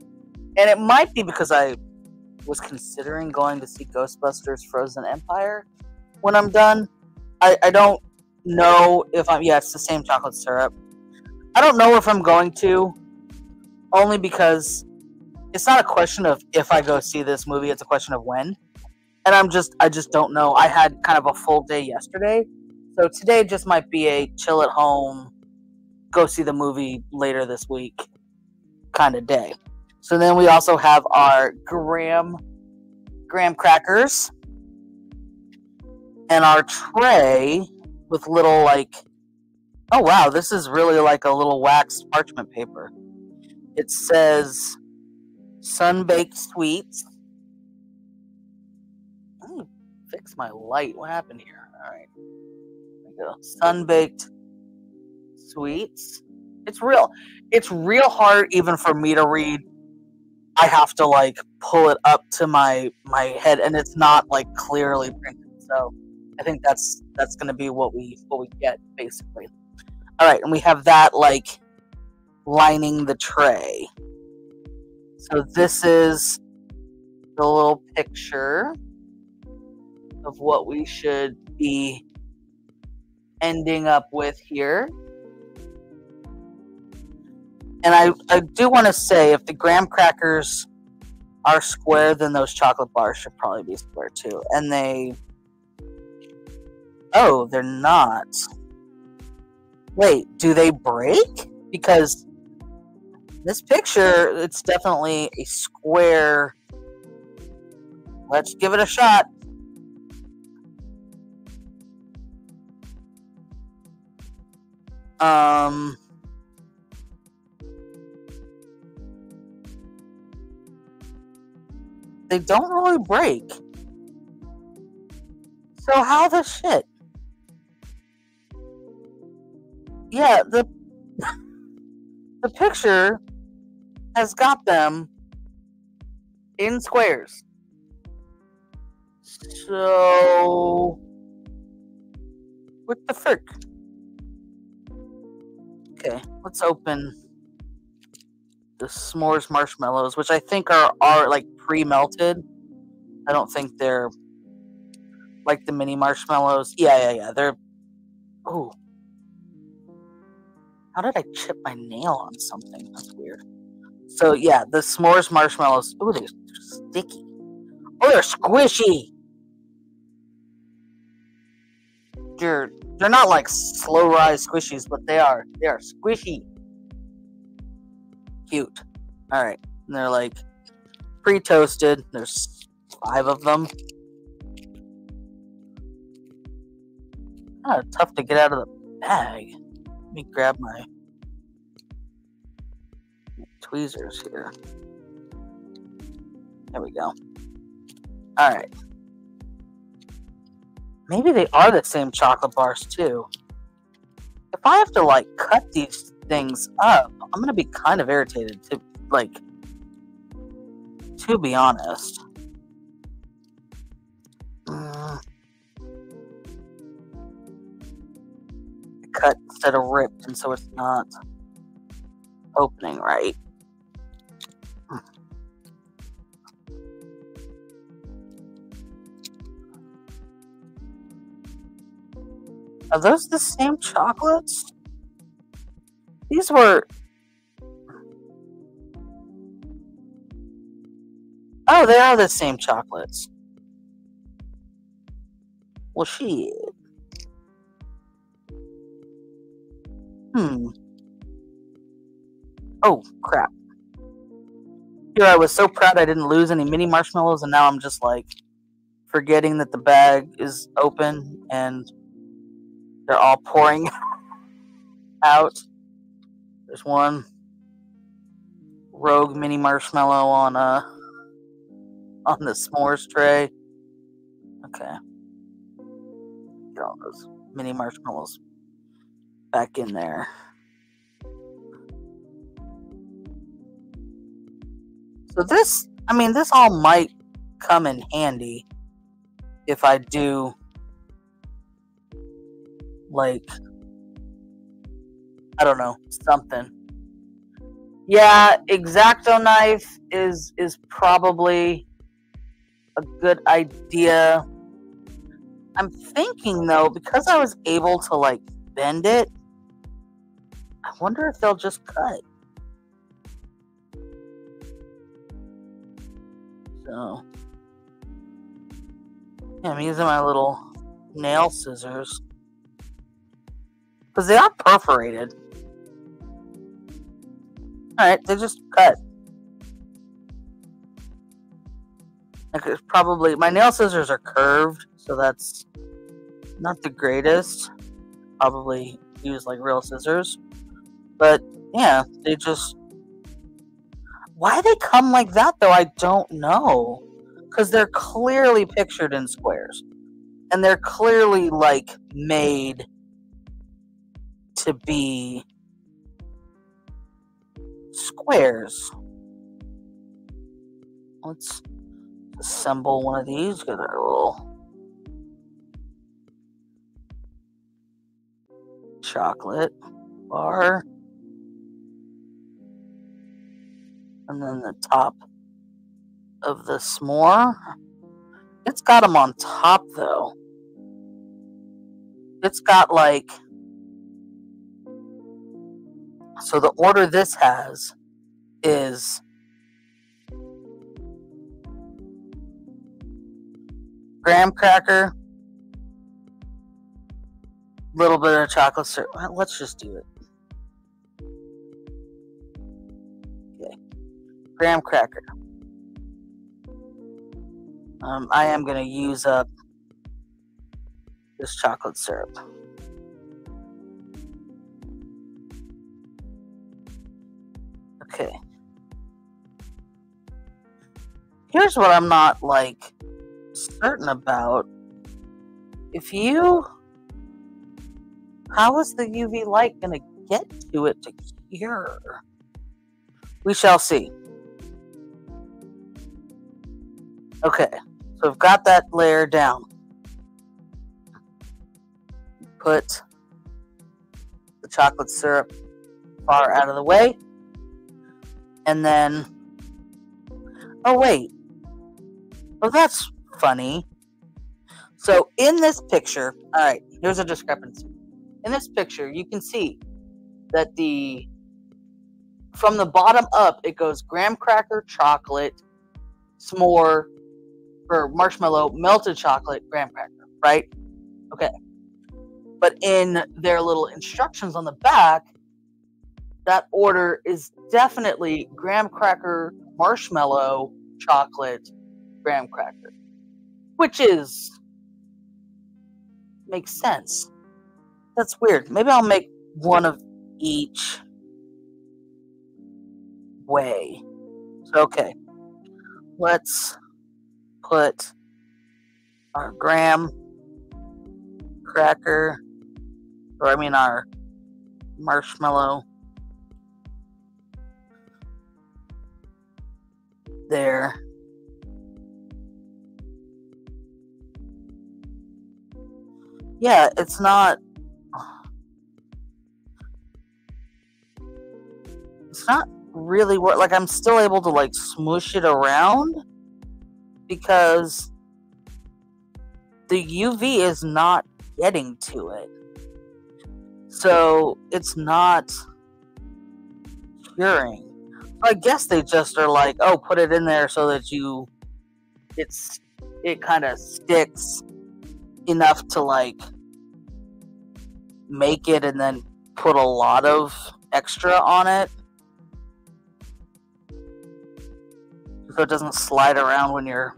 And it might be because I was considering going to see Ghostbusters Frozen Empire when I'm done. I don't know if I'm... Yeah, it's the same chocolate syrup. I don't know if I'm going to, only because it's not a question of if I go see this movie, it's a question of when. And I just don't know. I had kind of a full day yesterday, so today just might be a chill at home, go see the movie later this week kind of day. So then we also have our graham crackers. And our tray with little, like, oh wow, this is really like a little waxed parchment paper. It says Sunbaked Sweets. Let me fix my light. What happened here? All right. There we go. Sunbaked Sweets. It's real hard even for me to read. I have to like pull it up to my head, and it's not like clearly printed. So I think that's going to be what we get, basically. All right, and we have that, like, lining the tray. So this is the little picture of what we should be ending up with here. And I do want to say, if the graham crackers are square, then those chocolate bars should probably be square too. And they... oh, they're not. Wait, do they break? Because this picture, it's definitely a square. Let's give it a shot. They don't really break. So how the shit? Yeah, the picture has got them in squares. So what the frick? Okay, let's open the s'mores marshmallows, which I think are like pre-melted. I don't think they're like the mini marshmallows. Yeah. They're... oh. How did I chip my nail on something? That's weird. So yeah, the s'mores marshmallows. Ooh, they're sticky. Oh, they're squishy. They're not like slow rise squishies, but they are squishy. Cute. All right, and they're like pre-toasted. There's 5 of them. Kind of tough to get out of the bag. Let me grab my tweezers here. There we go. All right. Maybe they are the same chocolate bars too. If I have to like cut these things up, I'm gonna be kind of irritated to be honest. Cut instead of ripped, and so it's not opening right. Are those the same chocolates? These were... oh, they are the same chocolates. Well, shit. Oh, crap. Here I was so proud I didn't lose any mini marshmallows, and now I'm just, like, forgetting that the bag is open, and they're all pouring out. There's one rogue mini marshmallow on the s'mores tray. Okay. Get all those mini marshmallows back in there. So this all might come in handy if I do something. Yeah, X-Acto knife is probably a good idea. I'm thinking though, because I was able to like bend it, I wonder if they'll just cut. So, yeah, I'm using my little nail scissors. Because they are perforated. Alright, they just cut. Like, it's probably... my nail scissors are curved, so that's not the greatest. Probably use like real scissors. But yeah, they just... why they come like that, though, I don't know. Because they're clearly pictured in squares. And they're clearly, like, made to be squares. Let's assemble one of these. Get our little chocolate bar. And then the top of the s'more. It's got them on top, though. It's got like, so the order this has is graham cracker, little bit of chocolate syrup. Let's just do it. Okay. Graham cracker. I am going to use up this chocolate syrup. Okay. Here's what I'm not, like, certain about. If you... How is the UV light going to get to it to cure? We shall see. Okay. So I've got that layer down. Put the chocolate syrup bar out of the way. And then, oh wait, well that's funny. So in this picture, all right, here's a discrepancy. In this picture, you can see that from the bottom up, it goes graham cracker, chocolate, s'more, or marshmallow, melted chocolate, graham cracker, right? Okay. But in their little instructions on the back, that order is definitely graham cracker, marshmallow, chocolate, graham cracker. Which makes sense. That's weird. Maybe I'll make one of each way. So, okay. Let's put our graham cracker, our marshmallow there. Yeah, it's not. It's not really what. Like, I'm still able to like smoosh it around because the UV is not getting to it. So it's not curing. I guess they just are like, oh, put it in there so that it kind of sticks enough to like make it, and then put a lot of extra on it so it doesn't slide around when you're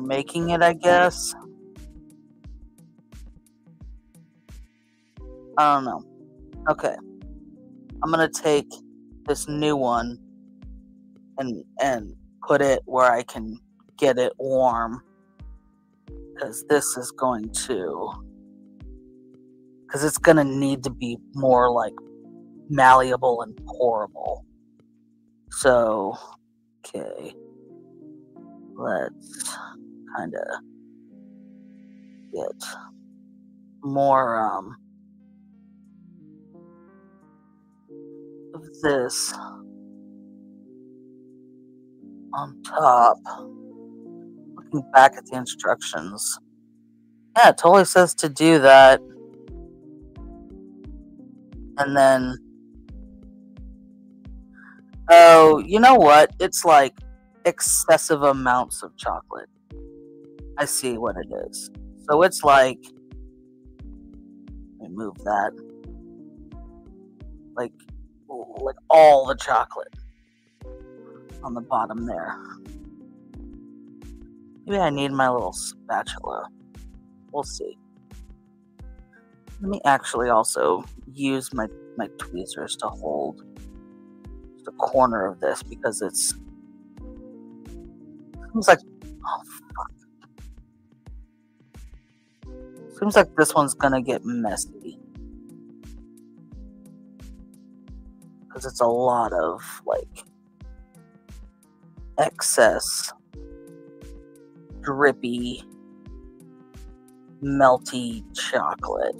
making it, I guess. I don't know. Okay. I'm going to take this new one and put it where I can get it warm. Because it's going to need to be more, like, malleable and pourable. So, okay. Let's kind of get more, this on top. Looking back at the instructions, yeah, it totally says to do that, and then oh, you know what, it's like excessive amounts of chocolate. I see what it is. So it's like, let me move that, like all the chocolate on the bottom there. Maybe I need my little spatula. We'll see. Let me actually also use my tweezers to hold the corner of this because seems like, oh fuck. Seems like this one's gonna get messy. Because it's a lot of like excess drippy melty chocolate.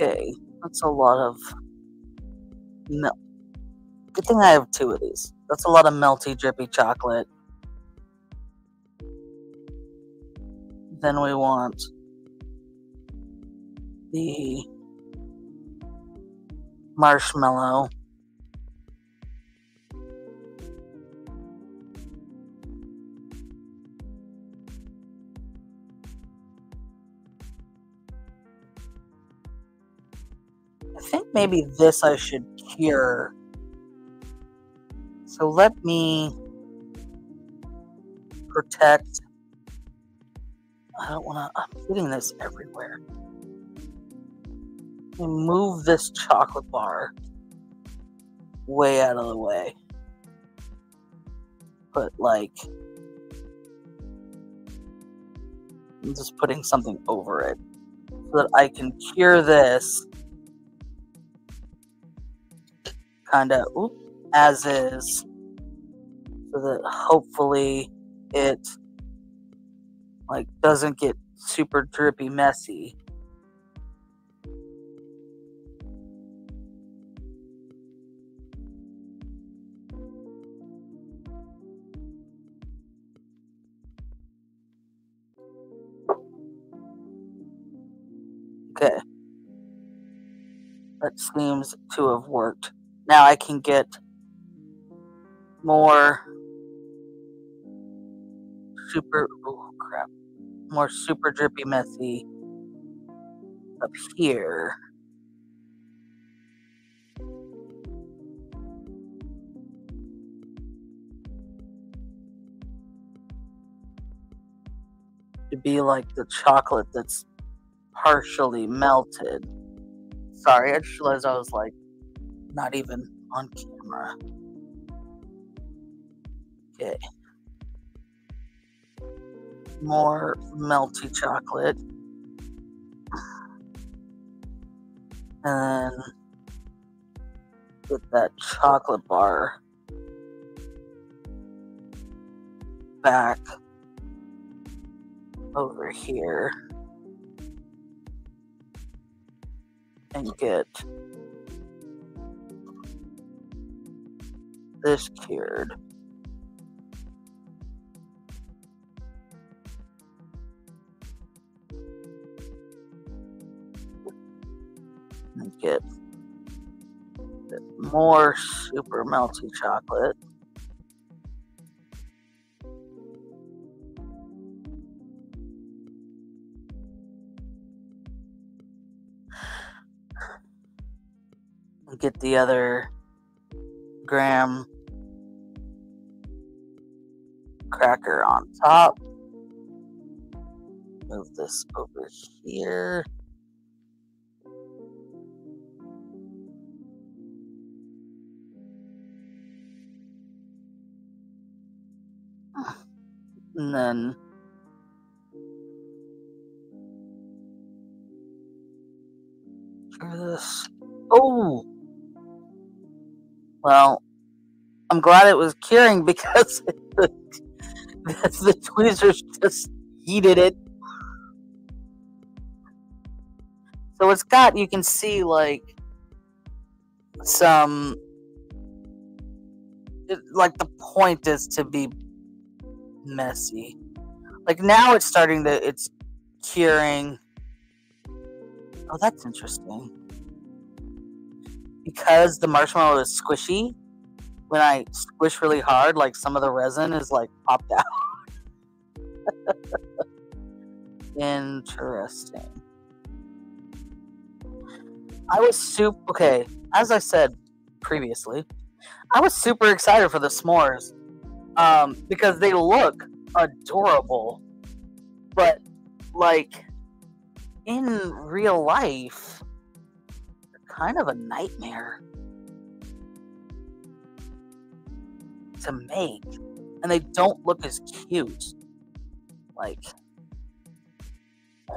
Okay, that's a lot of milk. Good thing I have two of these. That's a lot of melty, drippy chocolate. Then we want the marshmallow. I think maybe this I should cure. So let me protect. I don't want to. I'm hitting this everywhere. Move this chocolate bar way out of the way. Put like, I'm just putting something over it so that I can cure this kind of as is, so that hopefully it like doesn't get super drippy messy. Okay. That seems to have worked. Now I can get more super, oh crap, more super drippy messy up here. To be like the chocolate that's partially melted. Sorry, I just realized I was like not even on camera. Okay. More melty chocolate. And get that chocolate bar back over here. And get this cured. And get more super melty chocolate. And get the other graham cracker on top. Move this over here. And then try this. Oh! Well, I'm glad it was curing because the tweezers just heated it. So it's got, you can see like some, it, like the point is to be messy. Like now it's starting to, it's curing. Oh, that's interesting. Because the marshmallow is squishy, when I squish really hard, like some of the resin is like popped out. Interesting. I was super, okay, as I said previously, I was super excited for the s'mores because they look adorable, but like in real life, they're kind of a nightmare to make, and they don't look as cute. Like, I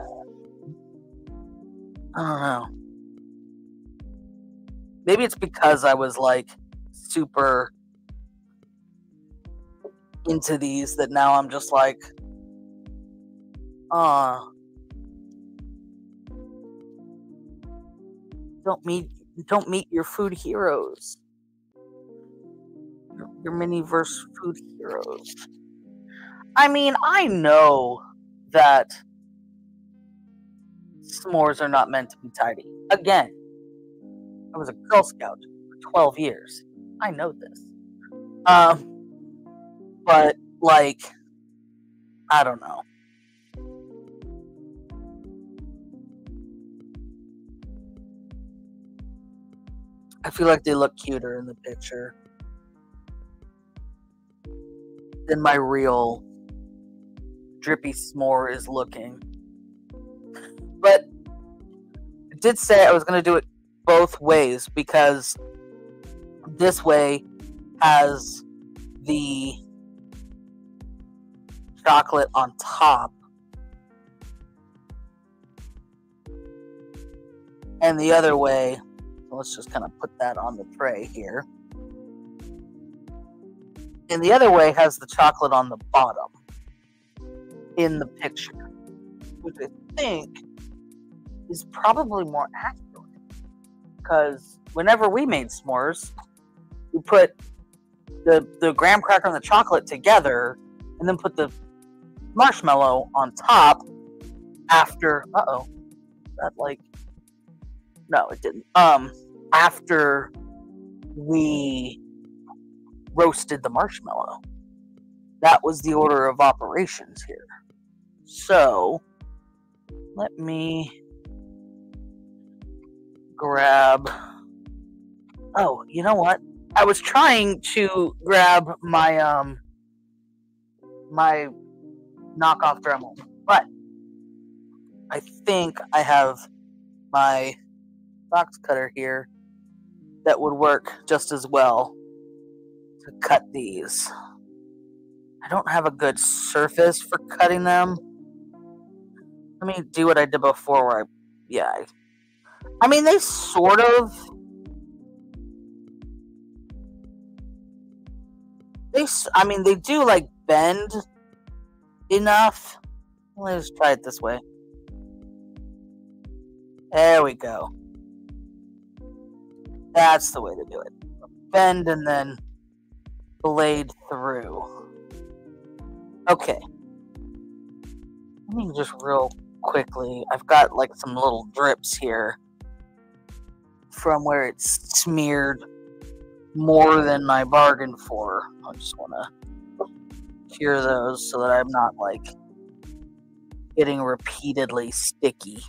don't know. Maybe it's because I was like super into these that now I'm just like, Don't meet your food heroes. Your Miniverse food heroes. I mean, I know that s'mores are not meant to be tidy. Again, I was a Girl Scout for 12 years. I know this. But, like, I don't know. I feel like they look cuter in the picture than my real drippy s'more is looking. But I did say I was going to do it both ways, because this way has the chocolate on top, and the other way, let's just kind of put that on the tray here, and the other way has the chocolate on the bottom in the picture, which I think is probably more accurate, because whenever we made s'mores, we put the graham cracker and the chocolate together, and then put the marshmallow on top after, after we roasted the marshmallow. That was the order of operations here. So, let me grab, oh, you know what? I was trying to grab my, my knockoff Dremel, but I think I have my box cutter here that would work just as well to cut these. I don't have a good surface for cutting them. Let me do what I did before where I mean, they sort of, they do like bend enough. Let's try it this way. There we go. That's the way to do it. Bend and then blade through. Okay. Let me just real quickly. I've got like some little drips here from where it's smeared more than I bargained for. I just want to cure those so that I'm not like getting repeatedly sticky.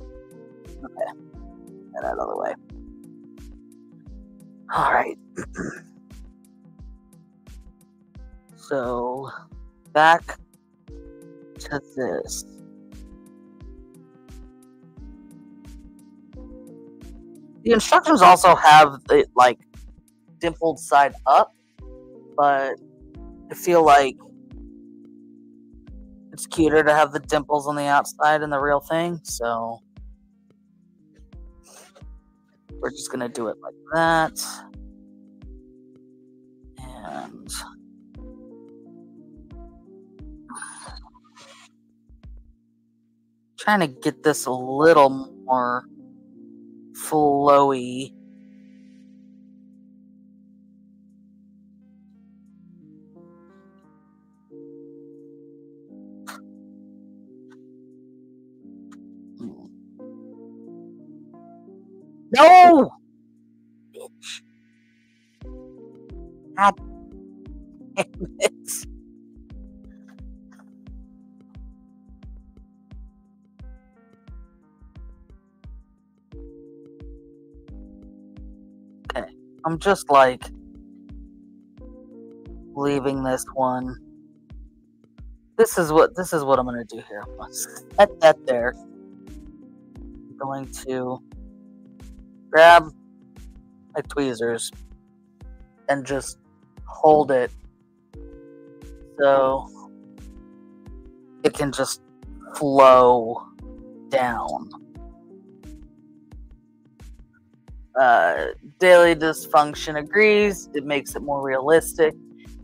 Okay, get out of the way. All right. So back to this. The instructions also have it like dimpled side up, but I feel like it's cuter to have the dimples on the outside and the real thing, so we're just gonna do it like that. And trying to get this a little more flowy. No! Bitch. God damn it. Okay. I'm just like leaving this one. This is what I'm gonna do here. Let's set that there. I'm going to grab my tweezers and just hold it so it can just flow down. Daily dysfunction agrees. It makes it more realistic.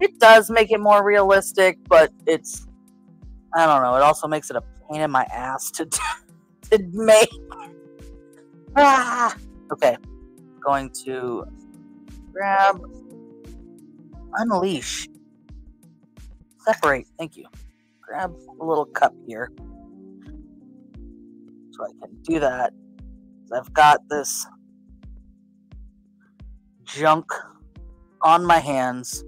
It does make it more realistic, but it's, I don't know. It also makes it a pain in my ass to make. Okay. Going to grab, unleash, separate. Thank you. Grab a little cup here so I can do that. I've got this junk on my hands.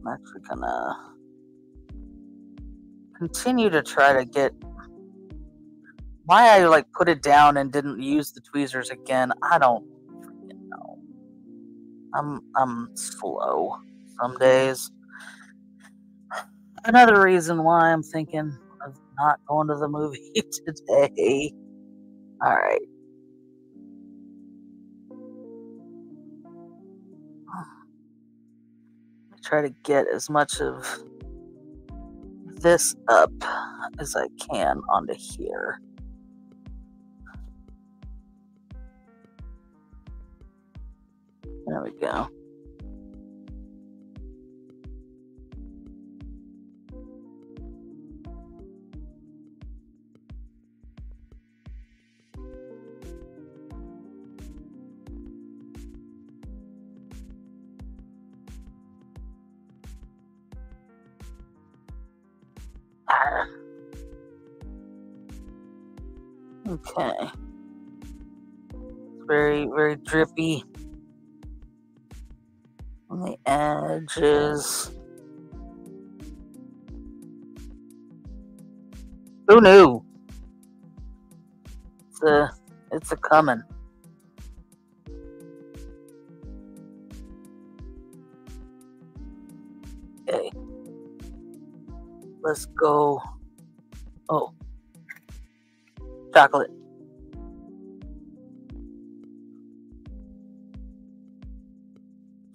I'm actually gonna continue to try to get why I like put it down and didn't use the tweezers again. I don't freaking know. I'm slow some days. Another reason why I'm thinking of not going to the movie today. All right. I try to get as much of this up as I can onto here. There we go. Okay. Very, very drippy on the edges. Who knew? It's a coming. Okay. Let's go. Oh. Chocolate.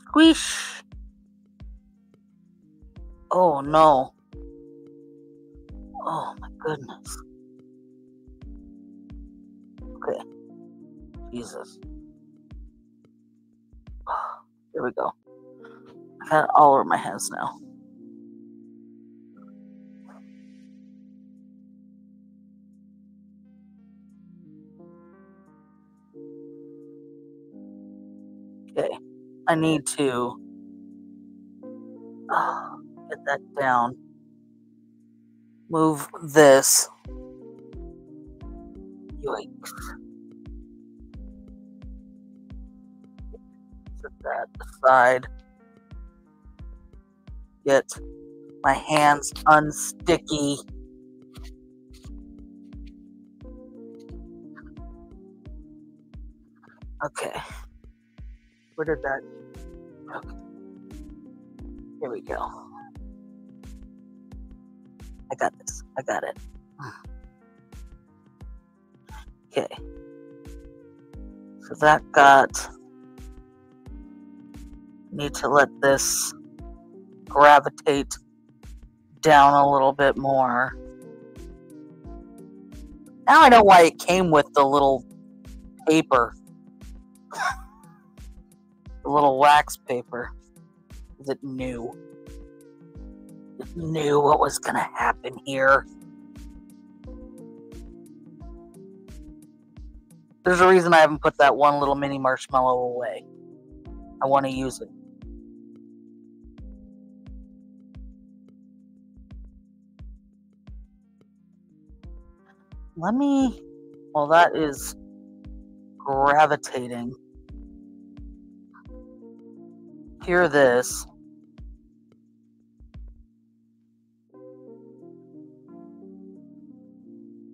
Squish. Oh no. Oh my goodness. Okay. Jesus. Here we go. I've had it all over my hands now. Okay, I need to get that down. Move this. Yikes. Set that aside. Get my hands unsticky. Okay. Where did that? Okay. Here we go. I got this. I got it. Okay. So that got. Need to let this gravitate down a little bit more. Now I know why it came with the little paper. A little wax paper. It knew what was gonna happen here. There's a reason I haven't put that one little mini marshmallow away. I want to use it. Well, that is gravitating. Hear this.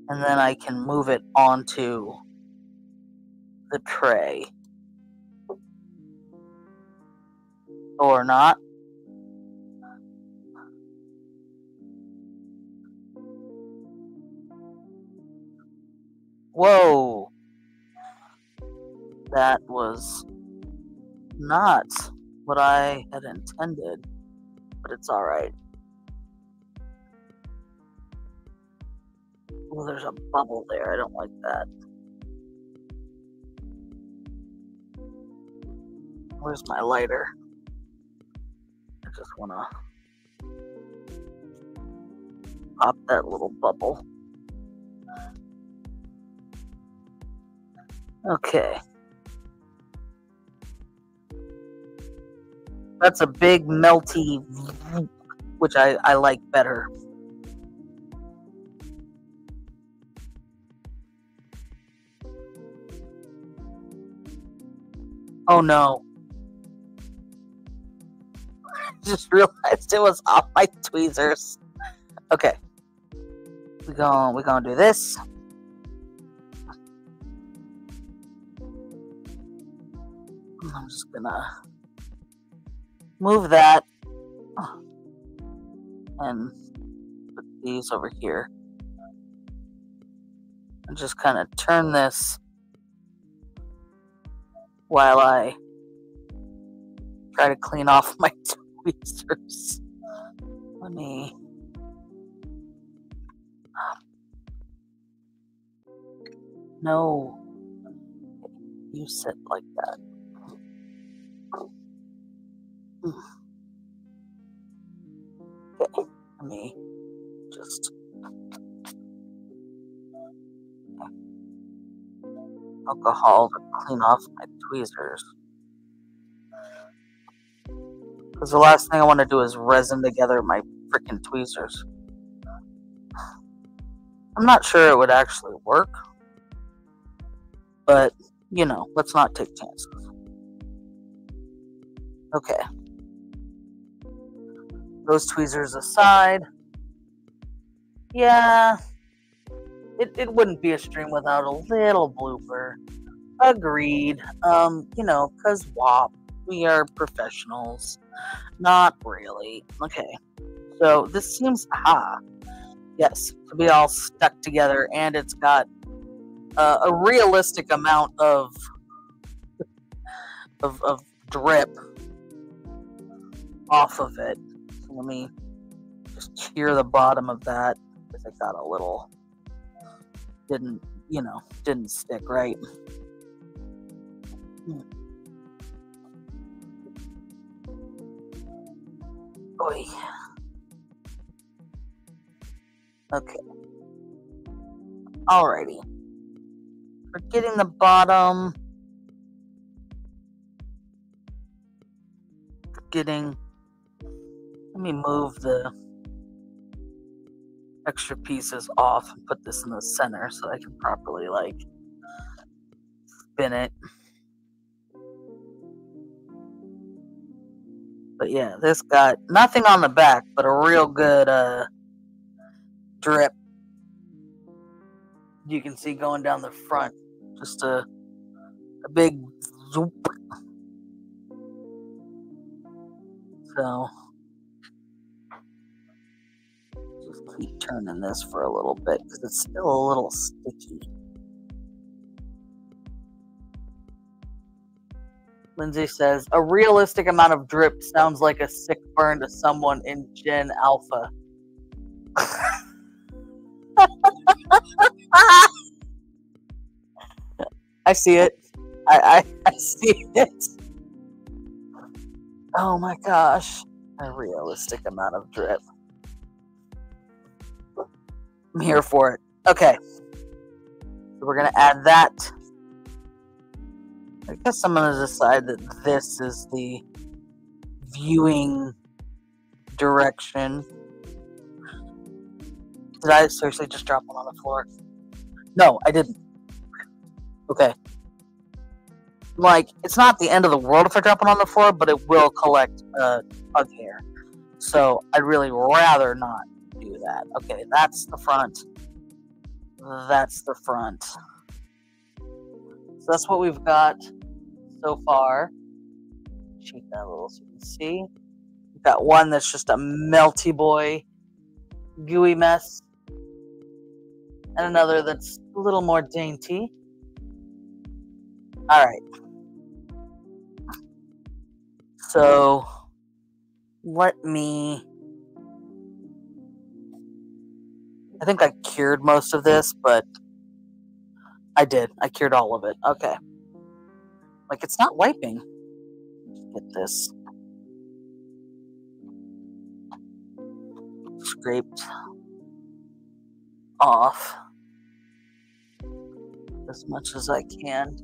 And then I can move it onto the tray. Or not. Whoa. That was not what I had intended, but it's all right. Well, there's a bubble there. I don't like that. Where's my lighter? I just want to pop that little bubble. Okay. That's a big melty, which I like better. Oh no. I just realized it was off my tweezers. Okay. We're gonna do this. I'm just gonna move that and put these over here. And just kind of turn this while I try to clean off my tweezers. Let me... No. You sit like that. Okay. Let me just... alcohol to clean off my tweezers. Because the last thing I want to do is resin together my freaking tweezers. I'm not sure it would actually work. But, you know, let's not take chances. Okay. Those tweezers aside. Yeah. It wouldn't be a stream without a little blooper. Agreed. You know, because WAP, we are professionals. Not really. Okay. So this seems, yes, to be all stuck together, and it's got a realistic amount of drip off of it. So let me just clear the bottom of that because it got a little... didn't stick right. Oy. Okay. Alrighty. We're getting the bottom. Let me move the extra pieces off and put this in the center so I can properly spin it. But yeah, this got nothing on the back but a real good drip. You can see going down the front, just a big zoop. So keep turning this for a little bit because it's still a little sticky. Lindsay says, a realistic amount of drip sounds like a sick burn to someone in Gen Alpha. I see it. I see it. Oh my gosh. A realistic amount of drip. I'm here for it. Okay. So we're going to add that. I guess I'm going to decide that this is the viewing direction. Did I seriously just drop one on the floor? No, I didn't. Okay. It's not the end of the world if I drop one on the floor, but it will collect pug hair. So I'd really rather not do that. Okay, that's the front. That's the front. So that's what we've got so far. Cheat that a little so you can see. We've got one that's just a melty boy, gooey mess. And another that's a little more dainty. Alright. So, let me... I think I cured most of this, but I did. I cured all of it. Okay. It's not wiping. Get this. Scraped off. as much as I can.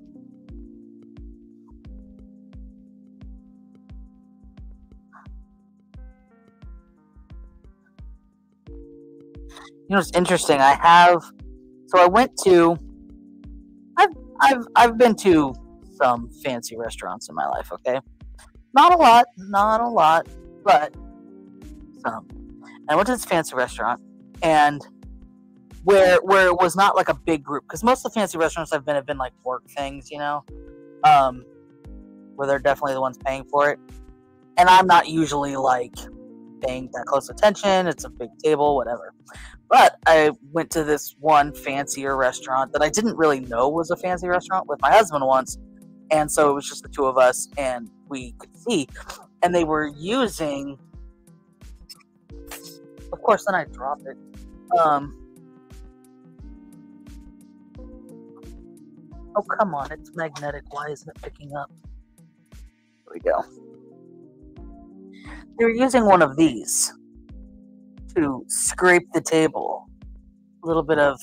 You know, it's interesting. I've been to some fancy restaurants in my life, okay? Not a lot, but some. And I went to this fancy restaurant, and where it was not like a big group, because most of the fancy restaurants I've been have been like work things, you know, where they're definitely the ones paying for it. And I'm not usually like paying that close attention. It's a big table, whatever. But I went to this one fancier restaurant that I didn't really know was a fancy restaurant with my husband once. And so it was just the two of us, and we could see. And they were using, of course, then I dropped it. Oh, come on. It's magnetic. Why isn't it picking up? There we go. They were using one of these to scrape the table. A little bit of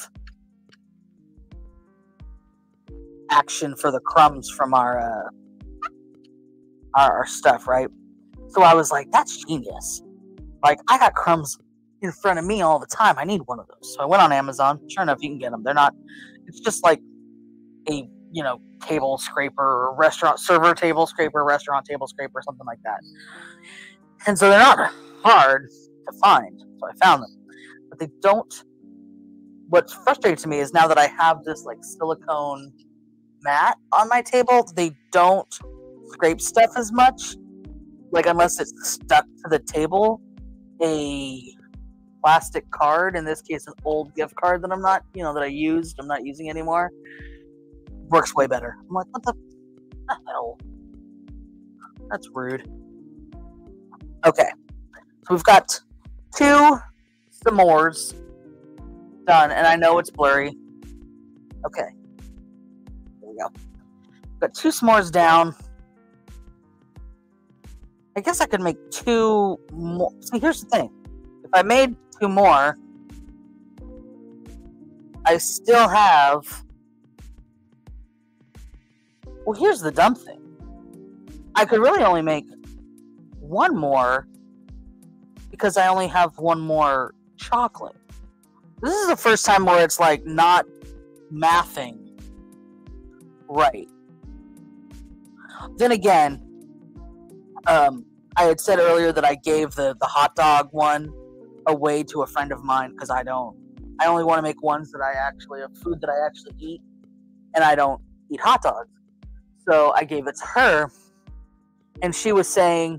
action for the crumbs from our stuff, right? So I was like, that's genius. Like, I got crumbs in front of me all the time. I need one of those. So I went on Amazon. Sure enough, you can get them. They're not, it's just like a, you know, table scraper or restaurant server table scraper, restaurant table scraper, something like that. And so they're not hard to find. So I found them. But they don't, what's frustrating to me is now that I have this like silicone mat on my table, they don't scrape stuff as much. Like, unless it's stuck to the table, a plastic card, in this case an old gift card that I'm not, you know, that I used, I'm not using anymore, works way better. I'm like, what the hell? That's rude. Okay. So we've got two s'mores done, and I know it's blurry. Okay. There we go. Got two s'mores down. I guess I could make two more. See, here's the thing. If I made two more, I still have... Well, here's the dumb thing. I could really only make one more because I only have one more chocolate. This is the first time where it's like not mathing right. Then again, I had said earlier that I gave the hot dog one away to a friend of mine because I only want to make ones that I actually have food that I actually eat, and I don't eat hot dogs. So I gave it to her, and she was saying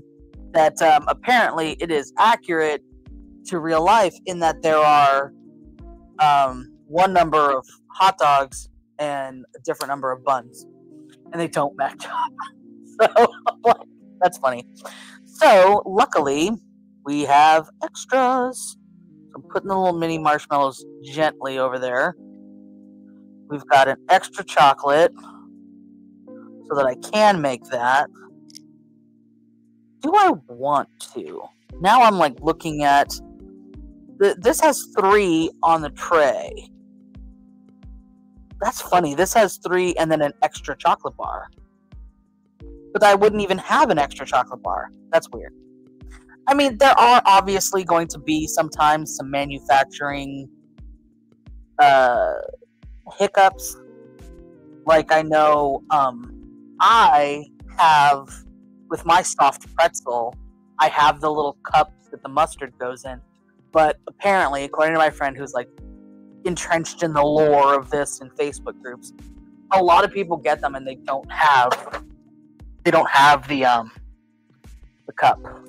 that apparently it is accurate to real life in that there are one number of hot dogs and a different number of buns, and they don't match up. So that's funny. So luckily we have extras. I'm putting the little mini marshmallows gently over there. We've got an extra chocolate, so that I can make that. Do I want to? Now I'm like looking at... This has three on the tray. That's funny. This has three and then an extra chocolate bar. But I wouldn't even have an extra chocolate bar. That's weird. I mean, there are obviously going to be sometimes some manufacturing hiccups. Like, I know... I have, with my soft pretzel, I have the little cups that the mustard goes in. But apparently, according to my friend who's like entrenched in the lore of this in Facebook groups, a lot of people get them and they don't have the cup. I'm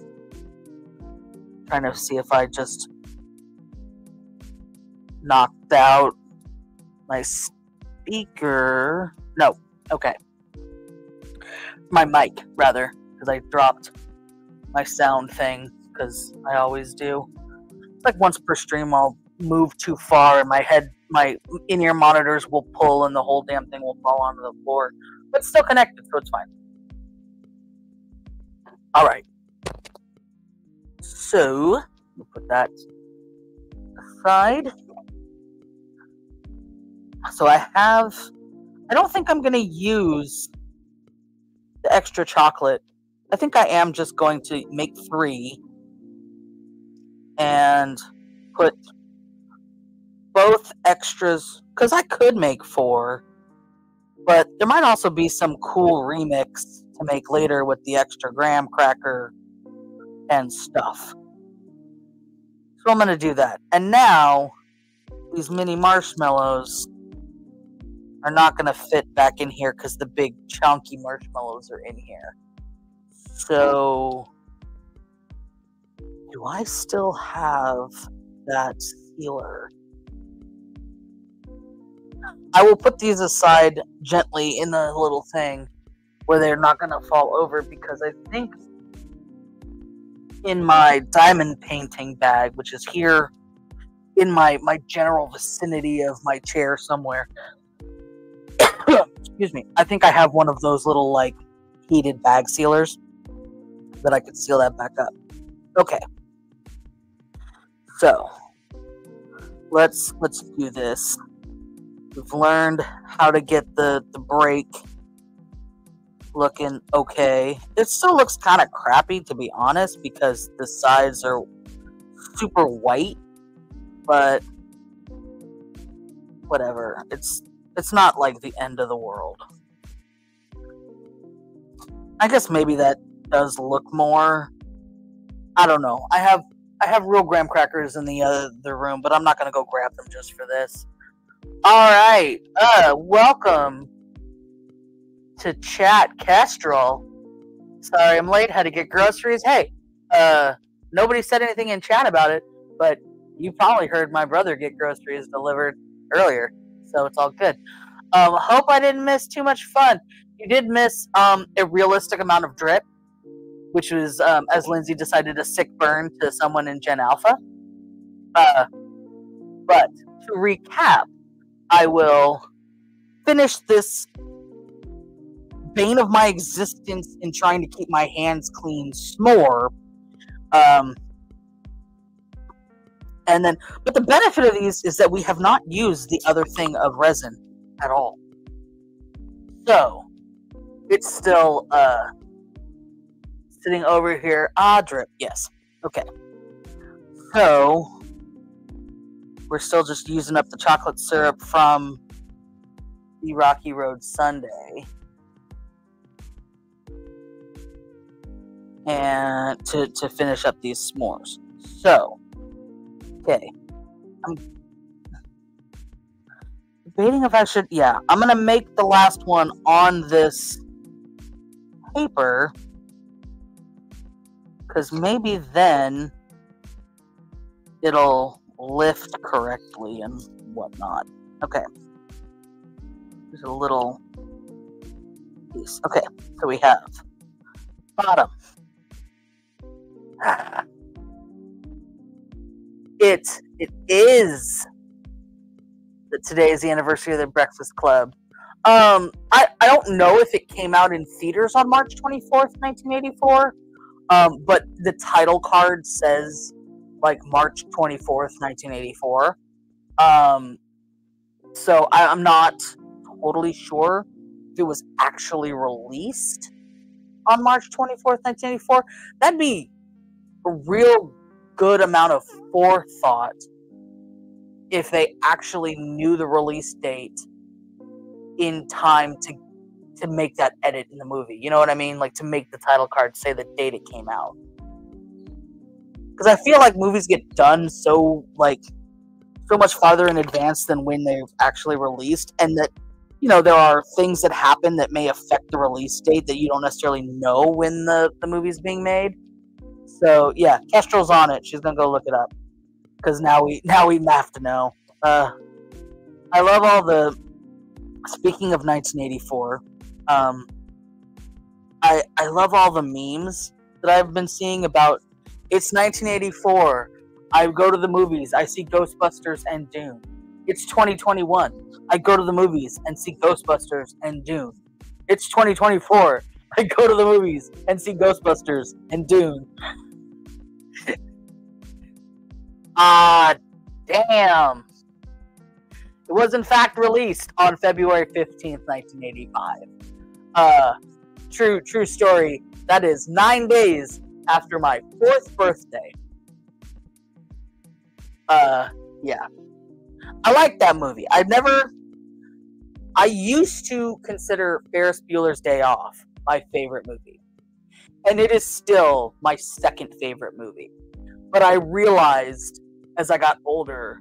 trying to see if I just knocked out my speaker. No. Okay. My mic, rather, because I dropped my sound thing, because I always do. It's like once per stream I'll move too far and my in-ear monitors will pull and the whole damn thing will fall onto the floor. But it's still connected, so it's fine. Alright. So, we'll put that aside. So I have I don't think I'm going to use the extra chocolate. I think I am just going to make 3 and put both extras, because I could make 4, but there might also be some cool remix to make later with the extra graham cracker and stuff. So I'm going to do that. And now these mini marshmallows are not going to fit back in here because the big chunky marshmallows are in here. So do I still have that sealer? I will put these aside gently in the little thing where they're not going to fall over, because I think in my diamond painting bag, which is here in my general vicinity of my chair somewhere, excuse me, I think I have one of those little like heated bag sealers that I could seal that back up. Okay. So let's do this. We've learned how to get the break looking okay. It still looks kind of crappy, to be honest, because the sides are super white, but whatever. It's not like the end of the world. I guess maybe that does look more. I don't know. I have real graham crackers in the other room, but I'm not going to go grab them just for this. All right. Welcome to chat, Kestrel. Sorry, I'm late. Had to get groceries. Hey, nobody said anything in chat about it, but you probably heard my brother get groceries delivered earlier, so it's all good. Hope I didn't miss too much fun. You did miss a realistic amount of drip, which was, as Lindsay decided, a sick burn to someone in Gen Alpha. But to recap, I will finish this bane of my existence in trying to keep my hands clean s'more. And then, but the benefit of these is that we have not used the other thing of resin at all. So it's still sitting over here. Ah, drip. Yes. Okay. So we're still just using up the chocolate syrup from the Rocky Road Sundae, and to finish up these s'mores. So, okay. I'm debating if I should... Yeah, I'm going to make the last one on this paper, because maybe then it'll lift correctly and whatnot. Okay. There's a little piece. Okay, so we have bottom. It is that today is the anniversary of the Breakfast Club. I don't know if it came out in theaters on March 24th, 1984, but the title card says like March 24th, 1984. So I'm not totally sure if it was actually released on March 24th, 1984. That'd be a real good amount of forethought if they actually knew the release date in time to make that edit in the movie. You know what I mean? Like, to make the title card say the date it came out. Because I feel like movies get done so, like, so much farther in advance than when they're actually released, and that, you know, there are things that happen that may affect the release date that you don't necessarily know when the movie's being made. So yeah, Kestrel's on it. She's gonna go look it up, because now we have to know. I love all the... Speaking of 1984, I love all the memes that I've been seeing about it's 1984. I go to the movies. I see Ghostbusters and Dune. It's 2021. I go to the movies and see Ghostbusters and Dune. It's 2024. I go to the movies and see Ghostbusters and Dune. Ah, damn. It was in fact released on February 15th, 1985. True story. That is 9 days after my 4th birthday. Yeah. I like that movie. I used to consider Ferris Bueller's Day Off my favorite movie. And it is still my second favorite movie. But I realized as I got older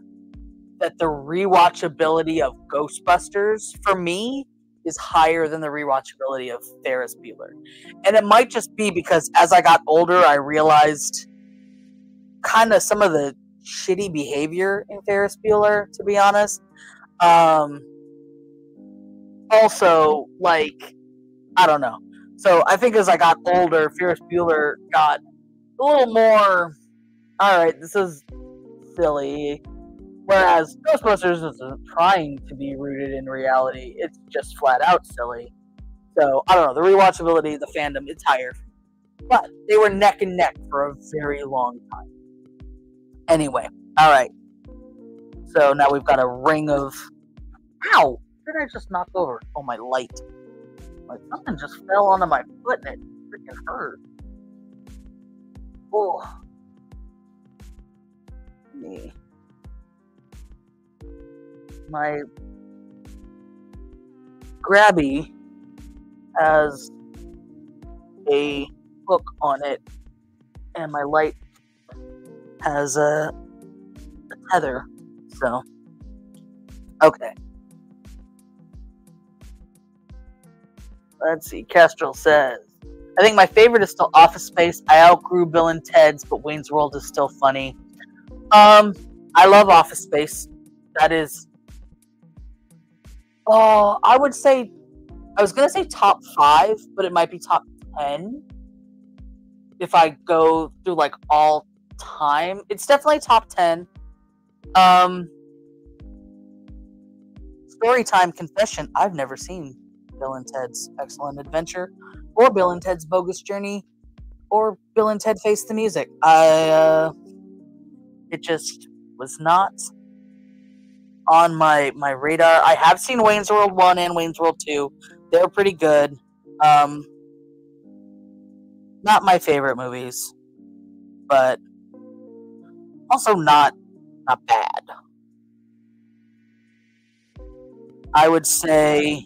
that the rewatchability of Ghostbusters for me is higher than the rewatchability of Ferris Bueller. And it might just be because as I got older, I realized kind of some of the shitty behavior in Ferris Bueller, to be honest. Also, like, I don't know. So I think as I got older, Ferris Bueller got a little more, alright, this is silly. Whereas Ghostbusters isn't trying to be rooted in reality. It's just flat out silly. So, I don't know. The rewatchability, the fandom, it's higher. But they were neck and neck for a very long time. Anyway, alright. So now we've got a ring of... Ow! What did I just knock over? Oh, my light. Like, something just fell onto my foot and it freaking hurt. Oh. Me. My grabby has a hook on it, and my light has a tether. So, okay. Let's see. Kestrel says, I think my favorite is still Office Space. I outgrew Bill and Ted's, but Wayne's World is still funny. I love Office Space. That is... Oh, I would say, I was going to say top 5, but it might be top 10. If I go through like all time, it's definitely top 10. Storytime confession. I've never seen Bill and Ted's Excellent Adventure or Bill and Ted's Bogus Journey or Bill and Ted Face the Music. It just was not on my radar. I have seen Wayne's World 1 and Wayne's World 2. They're pretty good. Not my favorite movies, but also not bad. I would say,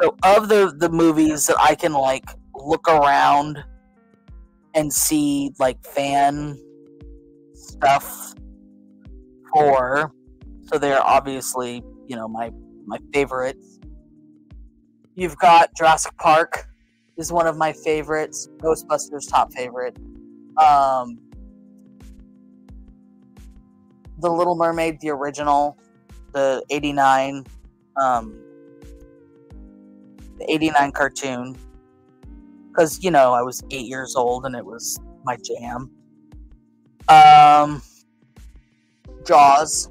so of the movies that I can like look around and see like fan stuff for, so they're obviously, you know, my favorites. You've got Jurassic Park is one of my favorites. Ghostbusters, top favorite. The Little Mermaid, the original, the 89, the 89 cartoon. Because, you know, I was 8 years old and it was my jam. Jaws.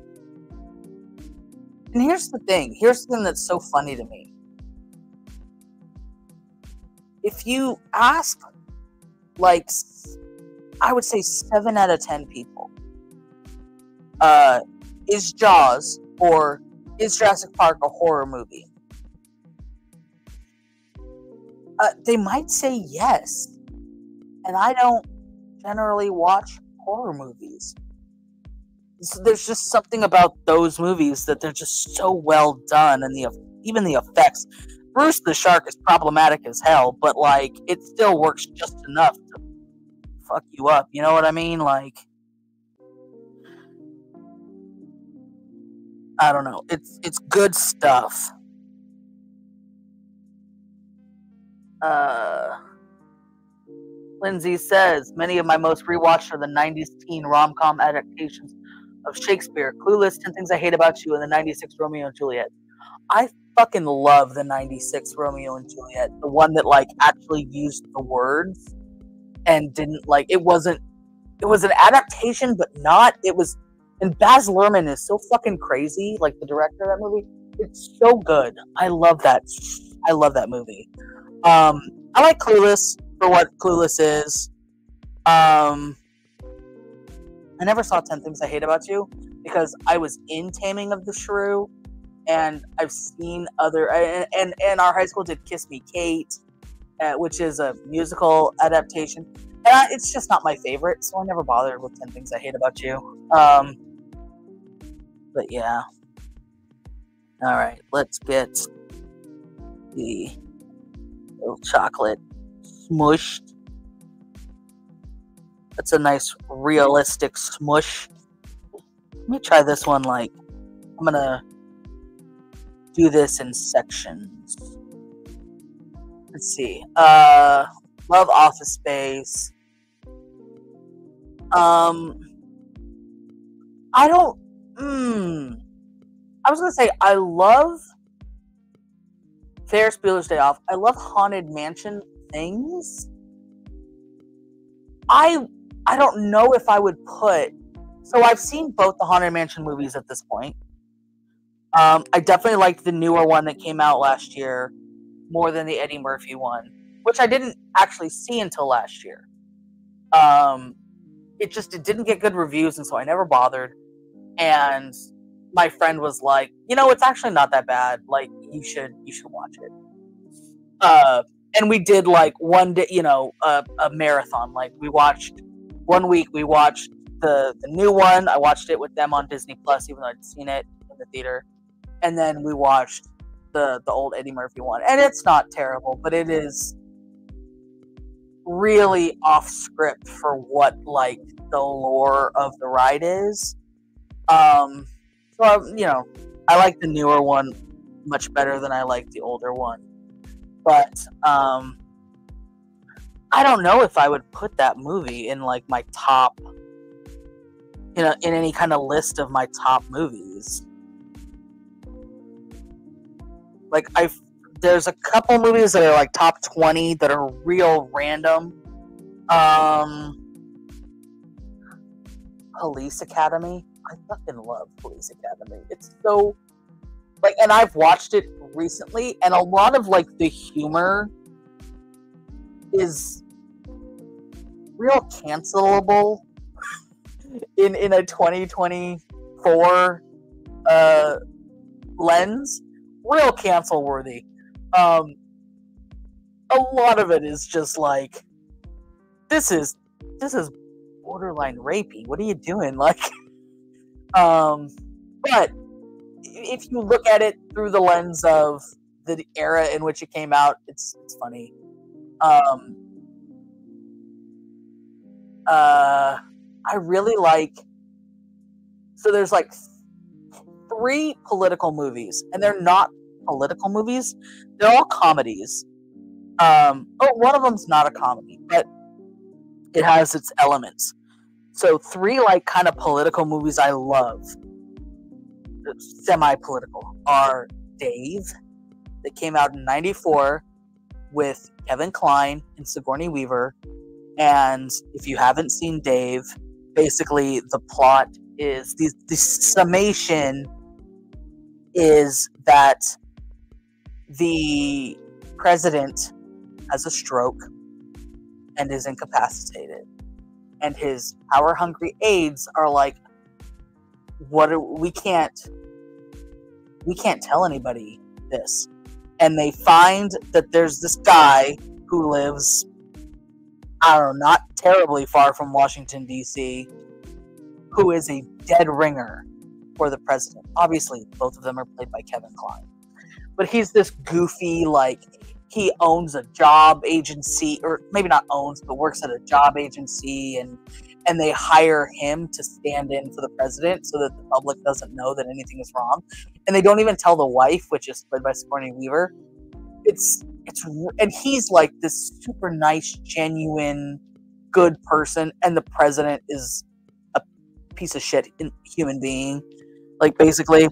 And here's the thing. Here's the thing that's so funny to me. If you ask, like, I would say 7 out of 10 people, is Jaws or is Jurassic Park a horror movie? They might say yes. And I don't generally watch horror movies. So there's just something about those movies that they're just so well done, and even the effects. Bruce the Shark is problematic as hell, but like it still works just enough to fuck you up. You know what I mean? Like, I don't know. It's good stuff. Lindsay says many of my most rewatched are the 90s teen rom-com adaptations of Shakespeare, Clueless, 10 Things I Hate About You, and the 96 Romeo and Juliet. I fucking love the 96 Romeo and Juliet, the one that like actually used the words and didn't like, it was an adaptation, but not, it was, and Baz Luhrmann is so fucking crazy, like the director of that movie. It's so good. I love that movie. I like Clueless for what Clueless is. I never saw 10 Things I Hate About You, because I was in Taming of the Shrew, and I've seen other, and our high school did Kiss Me Kate, which is a musical adaptation, and it's just not my favorite, so I never bothered with 10 Things I Hate About You. But yeah. All right, let's get the little chocolate smushed. That's a nice realistic smush. Let me try this one. Like, I'm gonna do this in sections. Let's see. Love Office Space. I don't. I was gonna say I love Ferris Bueller's Day Off. I love Haunted Mansion things. I don't know if I would put... So I've seen both the Haunted Mansion movies at this point. I definitely liked the newer one that came out last year more than the Eddie Murphy one, which I didn't actually see until last year. It didn't get good reviews, and so I never bothered. And my friend was like, you know, it's actually not that bad. Like, you should watch it. And we did, like, one day, you know, a marathon. Like, we watched, one week, we watched the new one. I watched it with them on Disney Plus, even though I'd seen it in the theater. And then we watched the old Eddie Murphy one. And it's not terrible, but it is really off script for what, like, the lore of the ride is. So, you know, I like the newer one much better than I like the older one. But I don't know if I would put that movie in, like, my top, you know, in any kind of list of my top movies. Like, there's a couple movies that are, like, top 20 that are real random. Police Academy. I fucking love Police Academy. It's so... Like, and I've watched it recently, and a lot of, like, the humor is real cancelable in a 2024 lens. Real cancel-worthy. A lot of it is just like, this is borderline rapey. What are you doing? Like, but if you look at it through the lens of the era in which it came out, it's funny. I really like... So there's, like, three political movies, and they're not political movies. They're all comedies. One of them's not a comedy, but it has its elements. So three, like, kind of political movies I love, semi-political, are Dave, that came out in 1994 with Kevin Kline and Sigourney Weaver. And if you haven't seen Dave, basically the plot is, the summation is that the president has a stroke and is incapacitated. And his power-hungry aides are like, we can't tell anybody this. And they find that there's this guy who lives, I don't know, not terribly far from Washington, D.C., who is a dead ringer for the president. Obviously, both of them are played by Kevin Kline. But he's this goofy, like, he owns a job agency, or maybe not owns, but works at a job agency, and they hire him to stand in for the president so that the public doesn't know that anything is wrong. And they don't even tell the wife, which is played by Sigourney Weaver. And he's like this super nice, genuine, good person. And the president is a piece of shit human being, like, basically.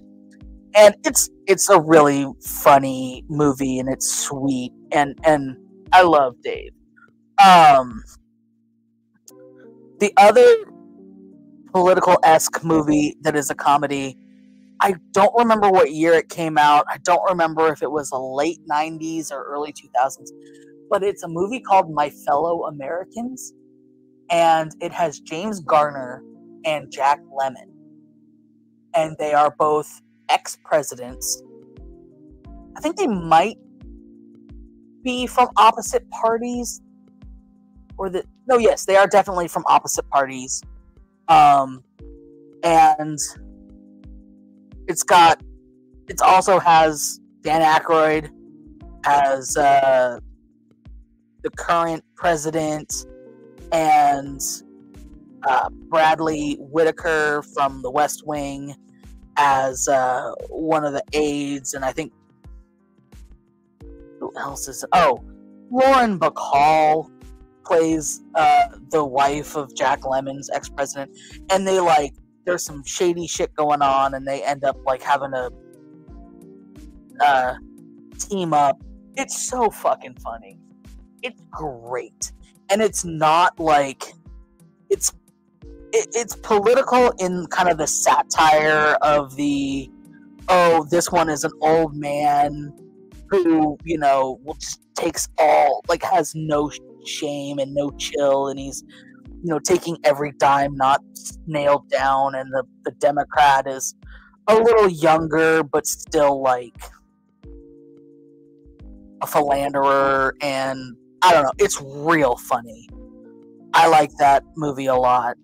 And it's a really funny movie, and it's sweet. And I love Dave. The other political-esque movie that is a comedy, I don't remember what year it came out. I don't remember if it was a late 90s or early 2000s. But it's a movie called My Fellow Americans. And it has James Garner and Jack Lemmon. and they are both ex-presidents. I think they might be from opposite parties, or the no, yes, they are definitely from opposite parties. And it also has Dan Aykroyd as the current president, and Bradley Whitaker from The West Wing as one of the aides, and I think who else is? Oh, Lauren Bacall plays the wife of Jack Lemmon's ex-president, and they like there's some shady shit going on, and they end up like having a team up. It's so fucking funny. It's great, and it's not like it's political in kind of the satire of the, oh, this one is an old man who, you know, will just takes all, like, has no shame and no chill, and he's, you know, taking every dime not nailed down, and the Democrat is a little younger but still like a philanderer, and I don't know, it's real funny. I like that movie a lot.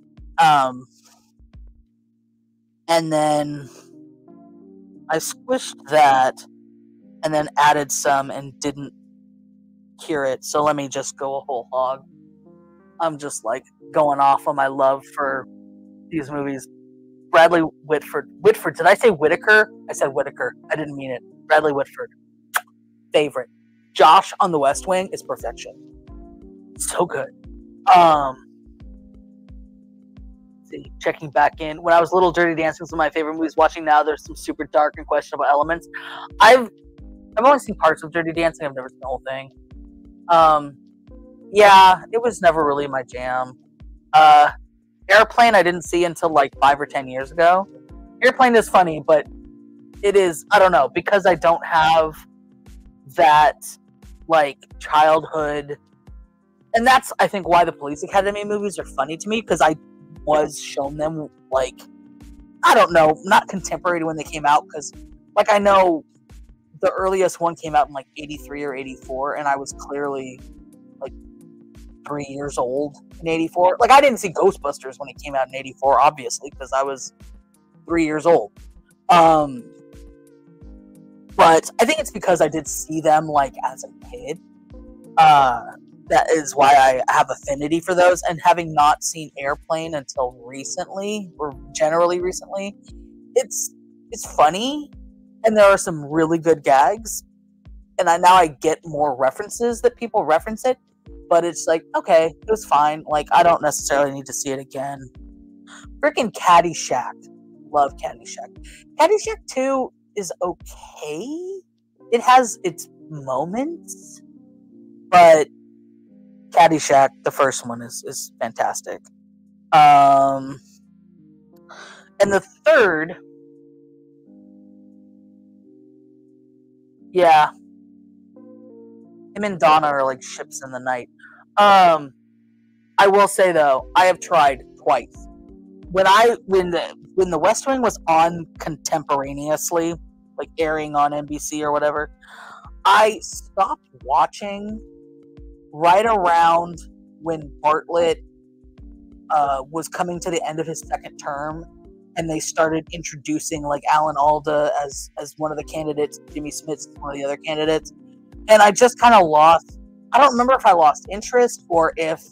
And then I squished that and then added some and didn't cure it. So let me just go a whole hog. I'm just like going off on my love for these movies. Bradley Whitford. Did I say Whitaker? I said Whitaker. I didn't mean it. Bradley Whitford. Favorite. Josh on The West Wing is perfection. So good. Checking back in. When I was little, Dirty Dancing was one of my favorite movies. Watching now, there's some super dark and questionable elements. I've only seen parts of Dirty Dancing. I've never seen the whole thing. Yeah, it was never really my jam. Airplane I didn't see until like 5 or 10 years ago. Airplane is funny, but it is, I don't know, because I don't have that like childhood, and that's I think why the Police Academy movies are funny to me, because I was shown them like, I don't know, not contemporary to when they came out, because like I know the earliest one came out in like 83 or 84, and I was clearly like 3 years old in 84. Like I didn't see Ghostbusters when it came out in 84, obviously, because I was 3 years old. But I think it's because I did see them like as a kid. That is why I have affinity for those, and having not seen Airplane until recently, or generally recently, it's funny, and there are some really good gags, and I get more references that people reference it, but it's like, okay, it was fine. Like, I don't necessarily need to see it again. Freaking Caddyshack. Love Caddyshack. Caddyshack 2 is okay. It has its moments, but Caddyshack, the first one, is fantastic. And the third, yeah, him and Donna are like ships in the night. I will say though, I have tried twice. When the West Wing was on contemporaneously, like airing on NBC or whatever, I stopped watching right around when Bartlett was coming to the end of his second term, and they started introducing like Alan Alda as one of the candidates, Jimmy Smith as one of the other candidates, and I just kind of lost. I don't remember if I lost interest or if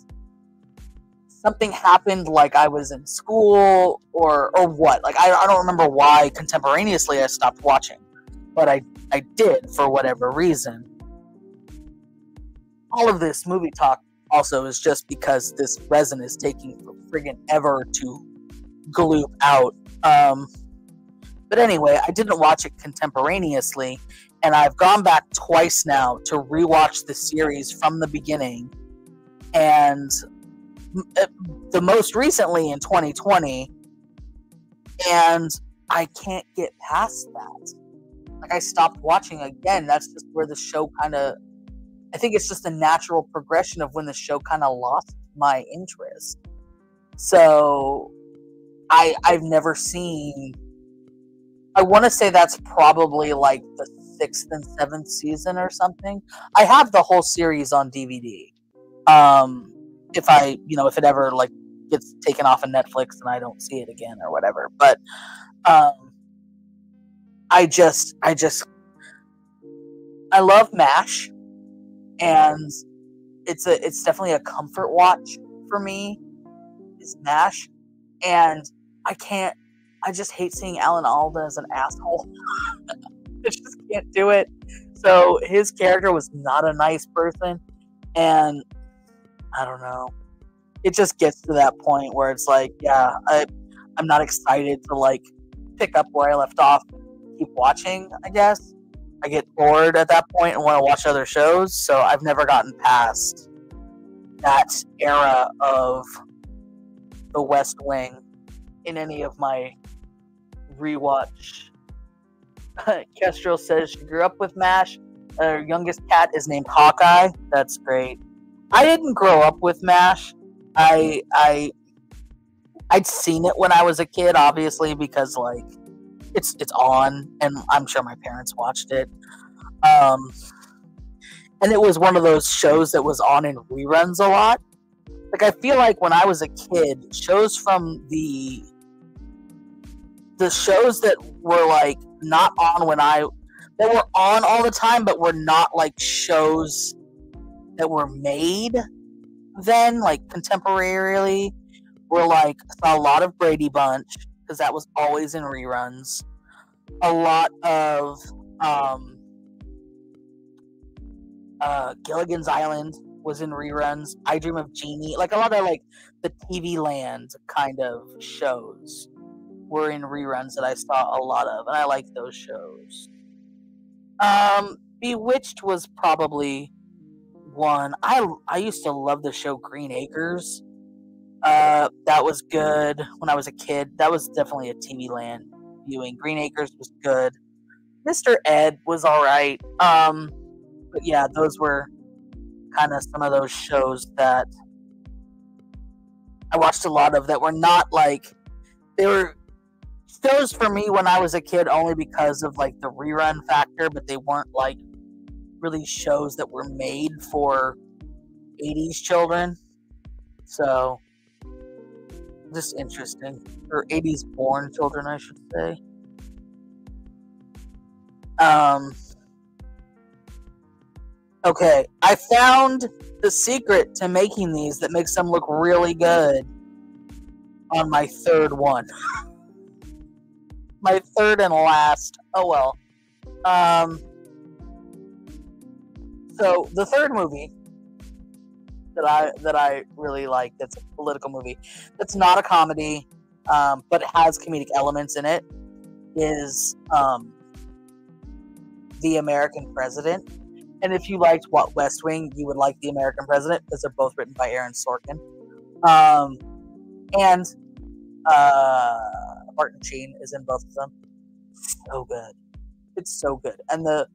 something happened, like I was in school or what. Like I don't remember why contemporaneously I stopped watching, but I did for whatever reason. All of this movie talk also is just because this resin is taking friggin' ever to gloop out. But anyway, I didn't watch it contemporaneously, and I've gone back twice now to rewatch the series from the beginning, and the most recently in 2020, and I can't get past that. Like I stopped watching again. That's just where the show kind of, I think it's just a natural progression of when the show kind of lost my interest. So I've never seen I want to say that's probably like the 6th and 7th season or something. I have the whole series on DVD. If I, you know, if it ever like gets taken off of Netflix and I don't see it again or whatever, but I love MASH, and it's definitely a comfort watch for me is MASH, and I just hate seeing Alan Alda as an asshole. I just can't do it. So his character was not a nice person, and I don't know. It just gets to that point where it's like, yeah, I'm not excited to like pick up where I left off, keep watching, I guess. I get bored at that point and want to watch other shows, so I've never gotten past that era of The West Wing in any of my rewatch. Kestrel says she grew up with MASH. Her youngest cat is named Hawkeye. That's great. I didn't grow up with MASH. I'd seen it when I was a kid, obviously, because like it's on, and I'm sure my parents watched it. And it was one of those shows that was on in reruns a lot. Like, I feel like when I was a kid, shows from the shows that were like not on when that were on all the time, but were not like shows that were made then, like contemporarily, were like, I saw a lot of Brady Bunch, because that was always in reruns. A lot of Gilligan's Island was in reruns. I Dream of Jeannie. Like, a lot of like the TV Land kind of shows were in reruns that I saw a lot of, and I like those shows. Bewitched was probably one. I used to love the show Green Acres. That was good when I was a kid. That was definitely a TV Land viewing. Green Acres was good. Mr. Ed was all right. But yeah, those were kind of some of those shows that I watched a lot of that were not like, they were shows for me when I was a kid only because of like the rerun factor, but they weren't like really shows that were made for 80s children. So just interesting, or 80s born children, I should say. Okay, I found the secret to making these that makes them look really good on my third one. My third and last. Oh, well. So the third movie that I really like, that's a political movie, that's not a comedy, but it has comedic elements in it, is The American President. And if you liked What West Wing, you would like The American President, because they're both written by Aaron Sorkin. And Martin Sheen is in both of them. So good. It's so good. And the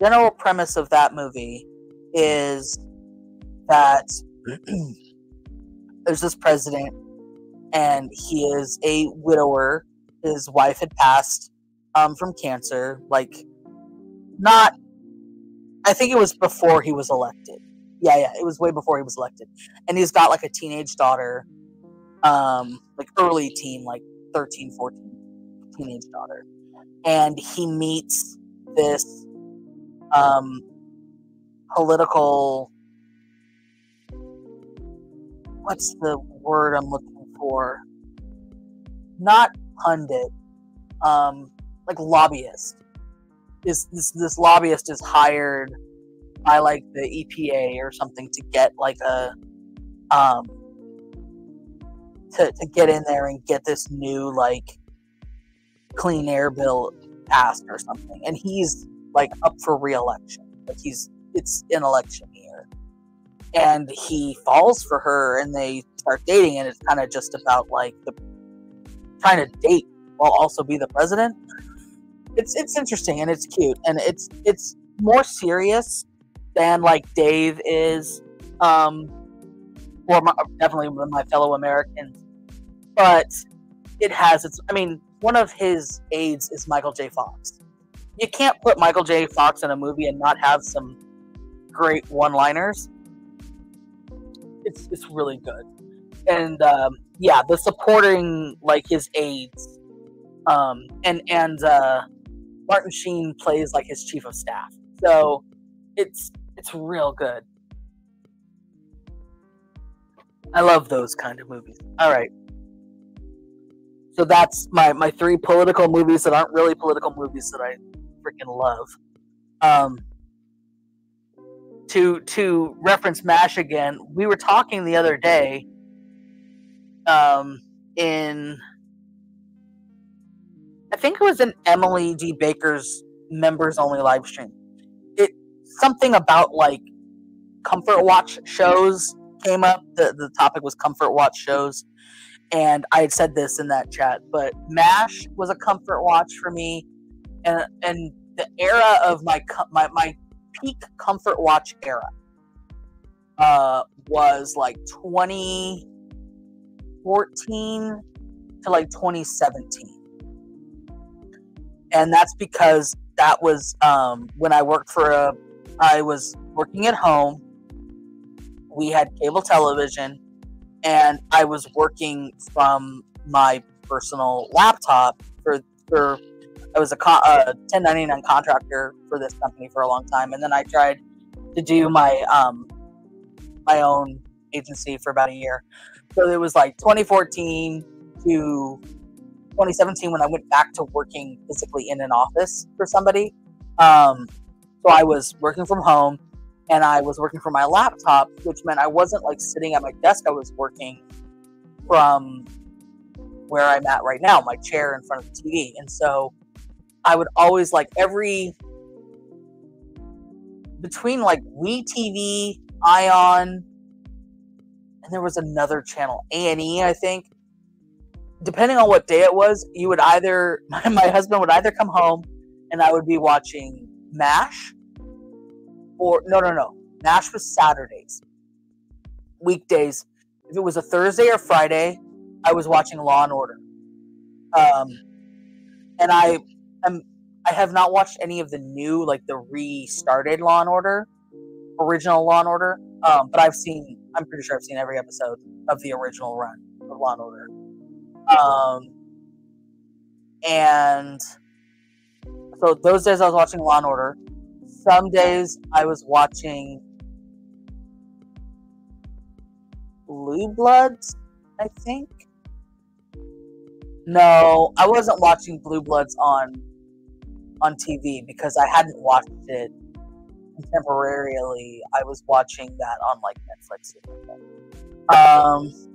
general premise of that movie is that there's this president, and he is a widower. His wife had passed from cancer. Like, not... I think it was before he was elected. Yeah, it was way before he was elected. And he's got like a teenage daughter, like early teen, like 13, 14, teenage daughter. And he meets this political, what's the word I'm looking for? Not pundit, like lobbyist. This lobbyist is hired by like the EPA or something to get like a to get in there and get this new like clean air bill passed or something, and he's like up for re-election, like it's an election year, and he falls for her and they start dating, and it's kind of just about like the trying to date while also be the president. It's interesting, and it's cute, and it's more serious than like Dave is, or definitely My Fellow Americans. But it has its. I mean, one of his aides is Michael J. Fox. You can't put Michael J. Fox in a movie and not have some great one-liners. It's really good. And yeah, the supporting, like, his aides, and Martin Sheen plays like his chief of staff. So it's real good. I love those kind of movies. All right. So that's my three political movies that aren't really political movies that I freaking love. To reference MASH again, we were talking the other day I think it was in Emily D. Baker's members only live stream. Something about like comfort watch shows came up. The topic was comfort watch shows. And I had said this in that chat, but MASH was a comfort watch for me. And the era of my peak comfort watch era was like 2014 to like 2017. And that's because that was when I was working at home. We had cable television. And I was working from my personal laptop for I was a 1099 contractor for this company for a long time. And then I tried to do my own agency for about a year. So it was like 2014 to 2017 when I went back to working physically in an office for somebody. So I was working from home. And I was working from my laptop, which meant I wasn't like sitting at my desk. I was working from where I'm at right now, my chair in front of the TV. And so I would always like between like WE TV, ION, and there was another channel, A&E, I think. Depending on what day it was, you would either, my husband would either come home and I would be watching MASH. Or no. MASH was Saturdays. Weekdays. If it was a Thursday or Friday, I was watching Law and Order. And I have not watched any of the new, like the restarted Law and Order, original Law and Order. But I'm pretty sure I've seen every episode of the original run of Law and Order. And so those days I was watching Law and Order. Some days I was watching Blue Bloods, I think. No, I wasn't watching Blue Bloods on TV because I hadn't watched it contemporarily. I was watching that on like Netflix or something.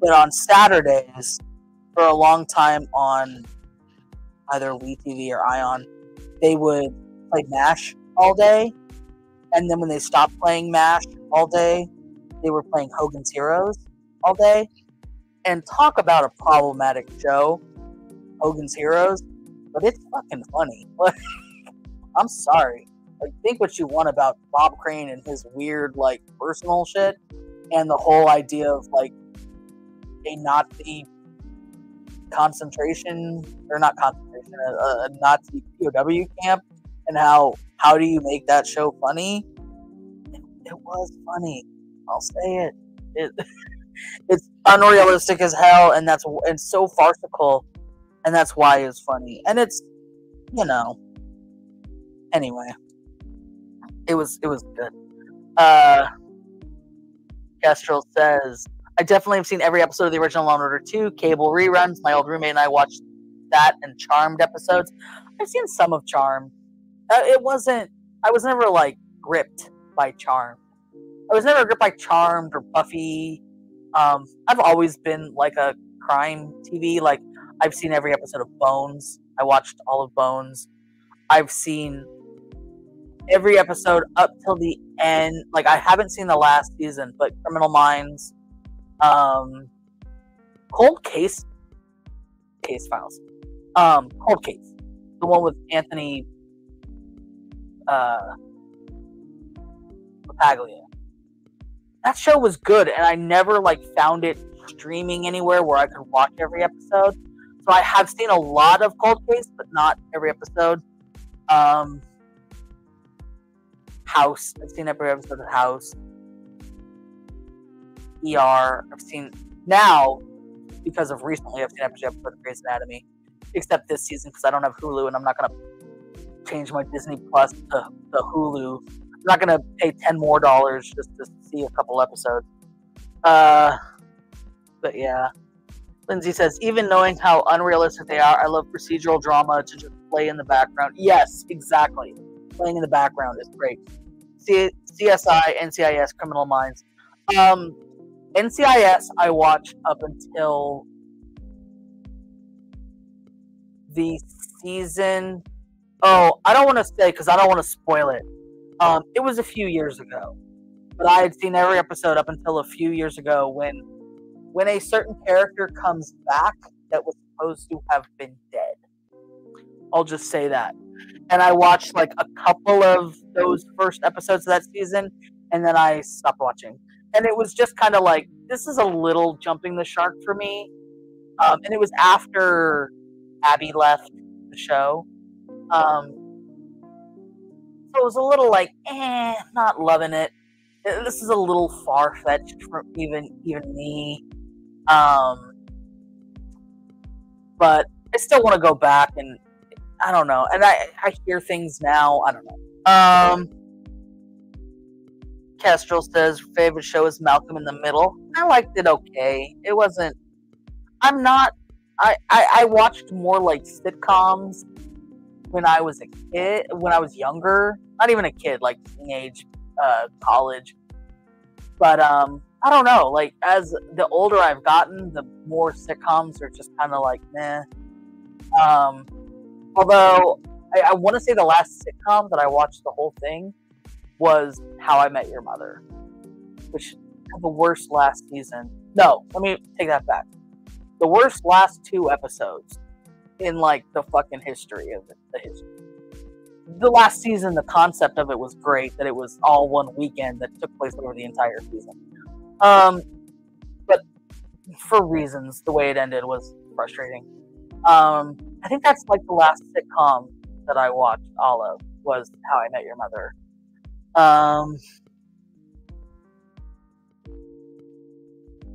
But on Saturdays, for a long time on either WE TV or ION, they would play MASH all day. And then when they stopped playing MASH all day, they were playing Hogan's Heroes all day. And talk about a problematic show, Hogan's Heroes, but it's fucking funny. Like, I'm sorry. Like, think what you want about Bob Crane and his weird, like, personal shit, and the whole idea of, like, a Nazi a Nazi POW camp, and how do you make that show funny? It was funny. I'll say it. It's unrealistic as hell, and it's so farcical, and that's why it's funny. And it's, you know. Anyway, it was good. Kestrel says, I definitely have seen every episode of the original Law & Order 2, cable reruns. My old roommate and I watched that and Charmed episodes. I've seen some of Charmed. I was never, like, gripped by Charmed. I was never gripped by Charmed or Buffy. I've always been, like, a crime TV. Like, I've seen every episode of Bones. I watched all of Bones. I've seen every episode up till the end. Like, I haven't seen the last season, but Criminal Minds. Cold Case Files. Cold Case. The one with Anthony Papaglia. That show was good, and I never, like, found it streaming anywhere where I could watch every episode. So I have seen a lot of Cold Case, but not every episode. House. I've seen every episode of House. ER. I've seen... Now, because of recently, I've seen every episode of Grey's Anatomy. Except this season, because I don't have Hulu, and I'm not going to change my Disney Plus to Hulu. I'm not going to pay $10 more just to see a couple episodes. But yeah. Lindsay says, even knowing how unrealistic they are, I love procedural drama to just play in the background. Yes, exactly. Playing in the background is great. CSI, NCIS, Criminal Minds. NCIS, I watched up until the season... Oh, I don't want to say because I don't want to spoil it. It was a few years ago. But I had seen every episode up until a few years ago when a certain character comes back that was supposed to have been dead. I'll just say that. And I watched like a couple of those first episodes of that season, and then I stopped watching. And it was just kind of like, this is a little jumping the shark for me. And it was after Abby left the show. So it was a little like, not loving it. This is a little far-fetched for even me. But I still want to go back and I don't know. And I hear things now. I don't know. Kestrel says, favorite show is Malcolm in the Middle. I liked it okay. It wasn't... I watched more like sitcoms when I was a kid. When I was younger. Not even a kid. Like teenage, college. But I don't know. Like as the older I've gotten, the more sitcoms are just kind of like, meh. Although, I want to say the last sitcom that I watched the whole thing was How I Met Your Mother, which had the worst last season. No, let me take that back. The worst last two episodes in, like, the fucking history of it. The last season, the concept of it was great, that it was all one weekend that took place over the entire season. But for reasons, the way it ended was frustrating. I think that's like the last sitcom that I watched all of was How I Met Your Mother.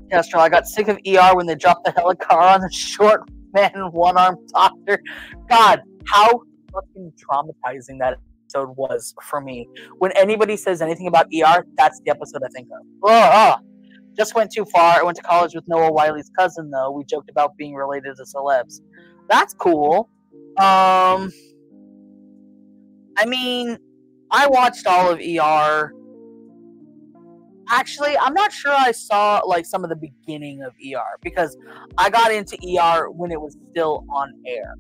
Castro, I got sick of ER when they dropped the helicar on the short man, one-armed doctor. God, how fucking traumatizing that episode was for me. When anybody says anything about ER, that's the episode I think of. Ugh. Just went too far. I went to college with Noah Wiley's cousin, though. We joked about being related to celebs. That's cool. I mean, I watched all of ER. Actually, I'm not sure I saw, like, some of the beginning of ER. Because I got into ER when it was still on air.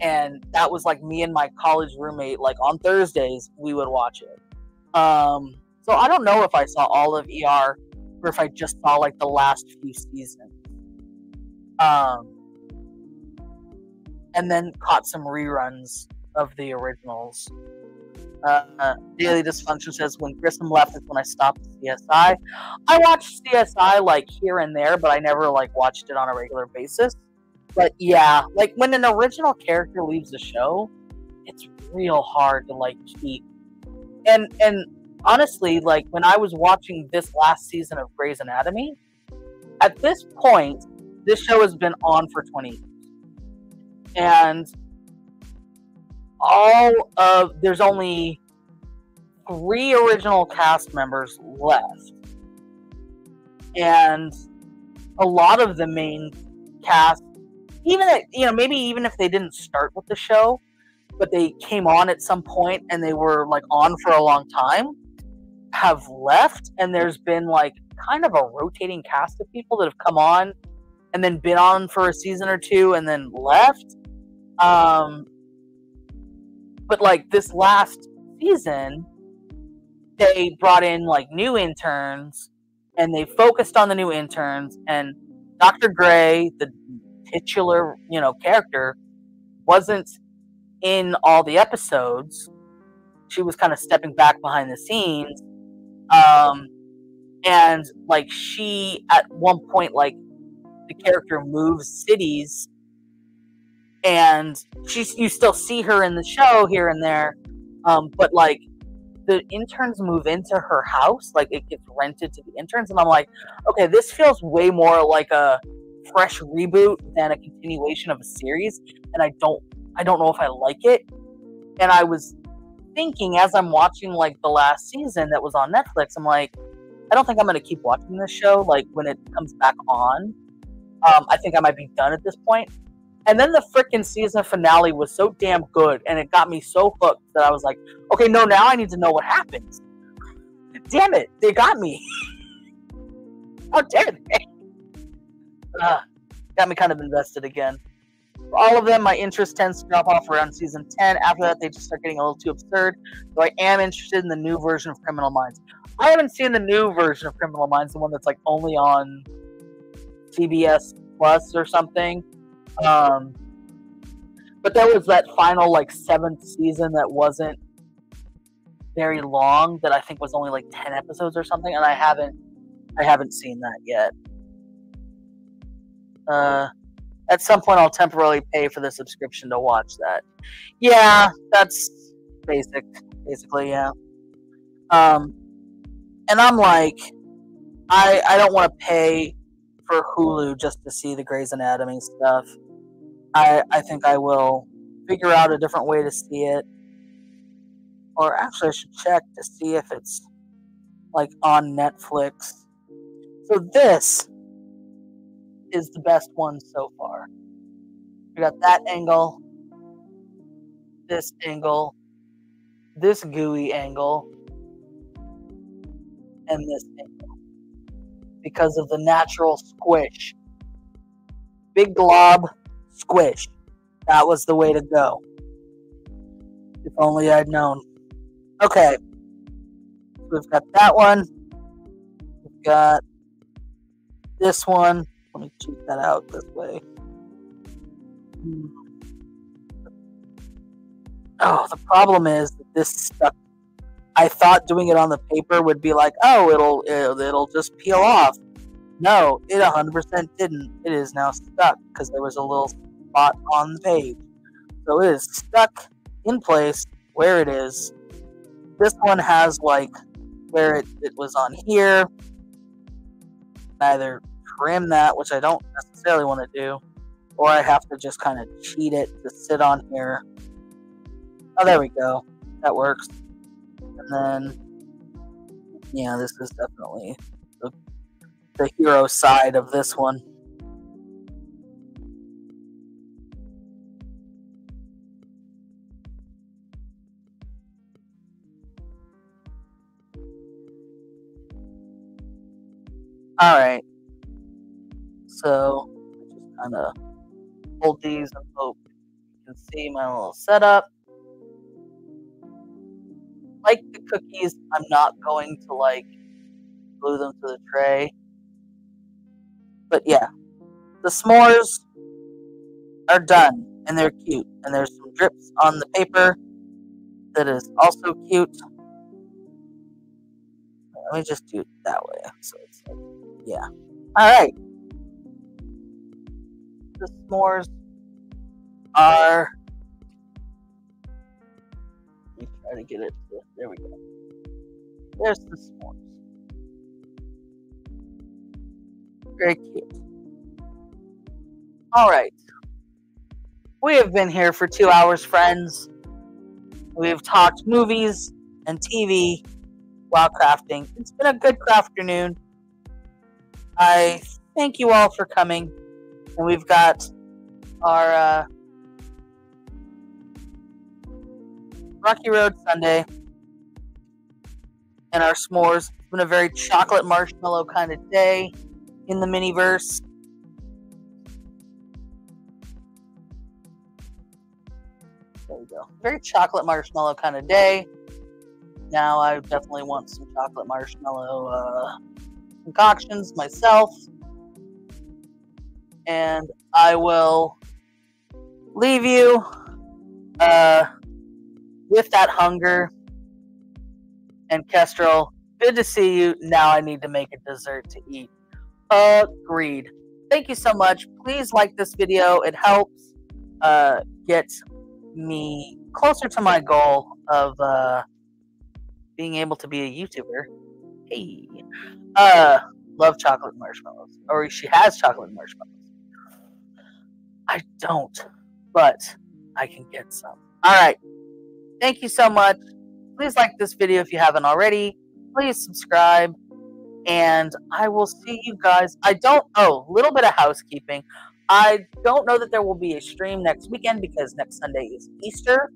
And that was, like, me and my college roommate. Like, on Thursdays, we would watch it. So I don't know if I saw all of ER. Or if I just saw like the last few seasons, and then caught some reruns of the originals. Daily Dysfunction says, when Grissom left is when I stopped CSI. I watched CSI like here and there, but I never like watched it on a regular basis. But yeah, like when an original character leaves the show, it's real hard to like keep and. Honestly, like, when I was watching this last season of Grey's Anatomy, at this point, this show has been on for 20 years. And there's only 3 original cast members left. And a lot of the main cast, maybe even if they didn't start with the show, but they came on at some point and they were, like, on for a long time, have left, and there's been like kind of a rotating cast of people that have come on and then been on for a season or two and then left. But like this last season, they brought in like new interns and they focused on the new interns, and Dr. Gray, the titular, character, wasn't in all the episodes. She was kind of stepping back behind the scenes. And like she at one point like the character moves cities, and you still see her in the show here and there, but like the interns move into her house, like it gets rented to the interns, and I'm like, okay, this feels way more like a fresh reboot than a continuation of a series, and I don't know if I like it. And I was thinking as I'm watching like the last season that was on Netflix, I'm like, I don't think I'm going to keep watching this show. Like when it comes back on, I think I might be done at this point. And then the frickin' season finale was so damn good, and it got me so hooked that I was like, okay, no, now I need to know what happens. Damn it, they got me. How dare they? Got me kind of invested again. For all of them, my interest tends to drop off around season 10. After that, they just start getting a little too absurd. So I am interested in the new version of Criminal Minds. I haven't seen the new version of Criminal Minds, the one that's like only on CBS Plus or something. But there was that final like 7th season that wasn't very long, that I think was only like 10 episodes or something, and I haven't seen that yet. At some point I'll temporarily pay for the subscription to watch that. Yeah, that's basically, yeah. And I'm like, I don't want to pay for Hulu just to see the Grey's Anatomy stuff. I think I will figure out a different way to see it. Or actually, I should check to see if it's like on Netflix. So this is the best one so far. We got that angle, this angle, this gooey angle, and this angle. Because of the natural squish. Big glob, squish. That was the way to go. If only I'd known. Okay. We've got that one. We've got this one. Let me cheat that out this way. Oh, the problem is that this stuck. I thought doing it on the paper would be like, oh, it'll just peel off. No, it 100% didn't. It is now stuck because there was a little spot on the page. So it is stuck in place where it is. This one has like where it was on here. Either trim that, which I don't necessarily want to do, or I have to just kind of cheat it to sit on here. Oh, there we go. That works. And then, yeah, this is definitely the hero side of this one. All right. So, just kind of hold these and hope you can see my little setup. Like the cookies, I'm not going to like glue them to the tray. But yeah, the s'mores are done and they're cute. And there's some drips on the paper that is also cute. Let me just do it that way. So it's like, yeah. All right. The s'mores are. Let me try to get it. There we go. There's the s'mores. Very cute. All right. We have been here for 2 hours, friends. We have talked movies and TV while crafting. It's been a good crafternoon. I thank you all for coming. And we've got our Rocky Road Sunday. And our s'mores. It's been a very chocolate marshmallow kind of day in the Miniverse. There we go. Very chocolate marshmallow kind of day. Now I definitely want some chocolate marshmallow concoctions myself. And I will leave you with that hunger. And Kestrel, good to see you. Now I need to make a dessert to eat. Agreed. Thank you so much. Please like this video. It helps get me closer to my goal of being able to be a YouTuber. Hey, love chocolate marshmallows. Or she has chocolate marshmallows. I don't, but I can get some. All right. Thank you so much. Please like this video if you haven't already. Please subscribe. And I will see you guys. Oh, a little bit of housekeeping. I don't know that there will be a stream next weekend because next Sunday is Easter.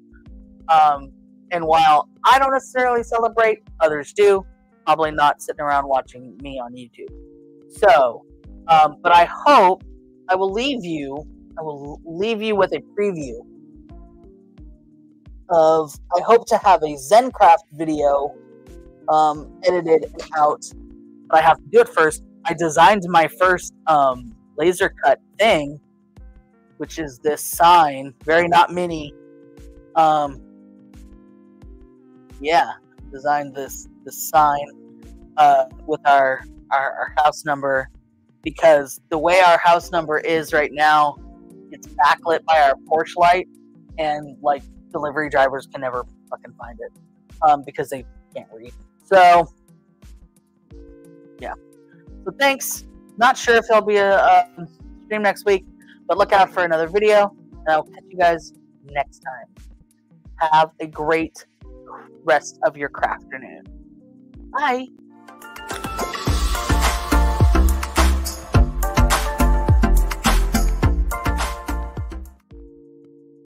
And while I don't necessarily celebrate, others do. Probably not sitting around watching me on YouTube. So, but I hope I will leave you with a preview of, I hope to have a ZenCraft video edited and out. But I have to do it first. I designed my first laser cut thing, which is this sign. Very Not Mini. Yeah, designed this sign with our house number, because the way our house number is right now, it's backlit by our porch light, and like delivery drivers can never fucking find it because they can't read. So yeah, so thanks. Not sure if there'll be a stream next week, but look out for another video, and I'll catch you guys next time. Have a great rest of your crafternoon. Bye.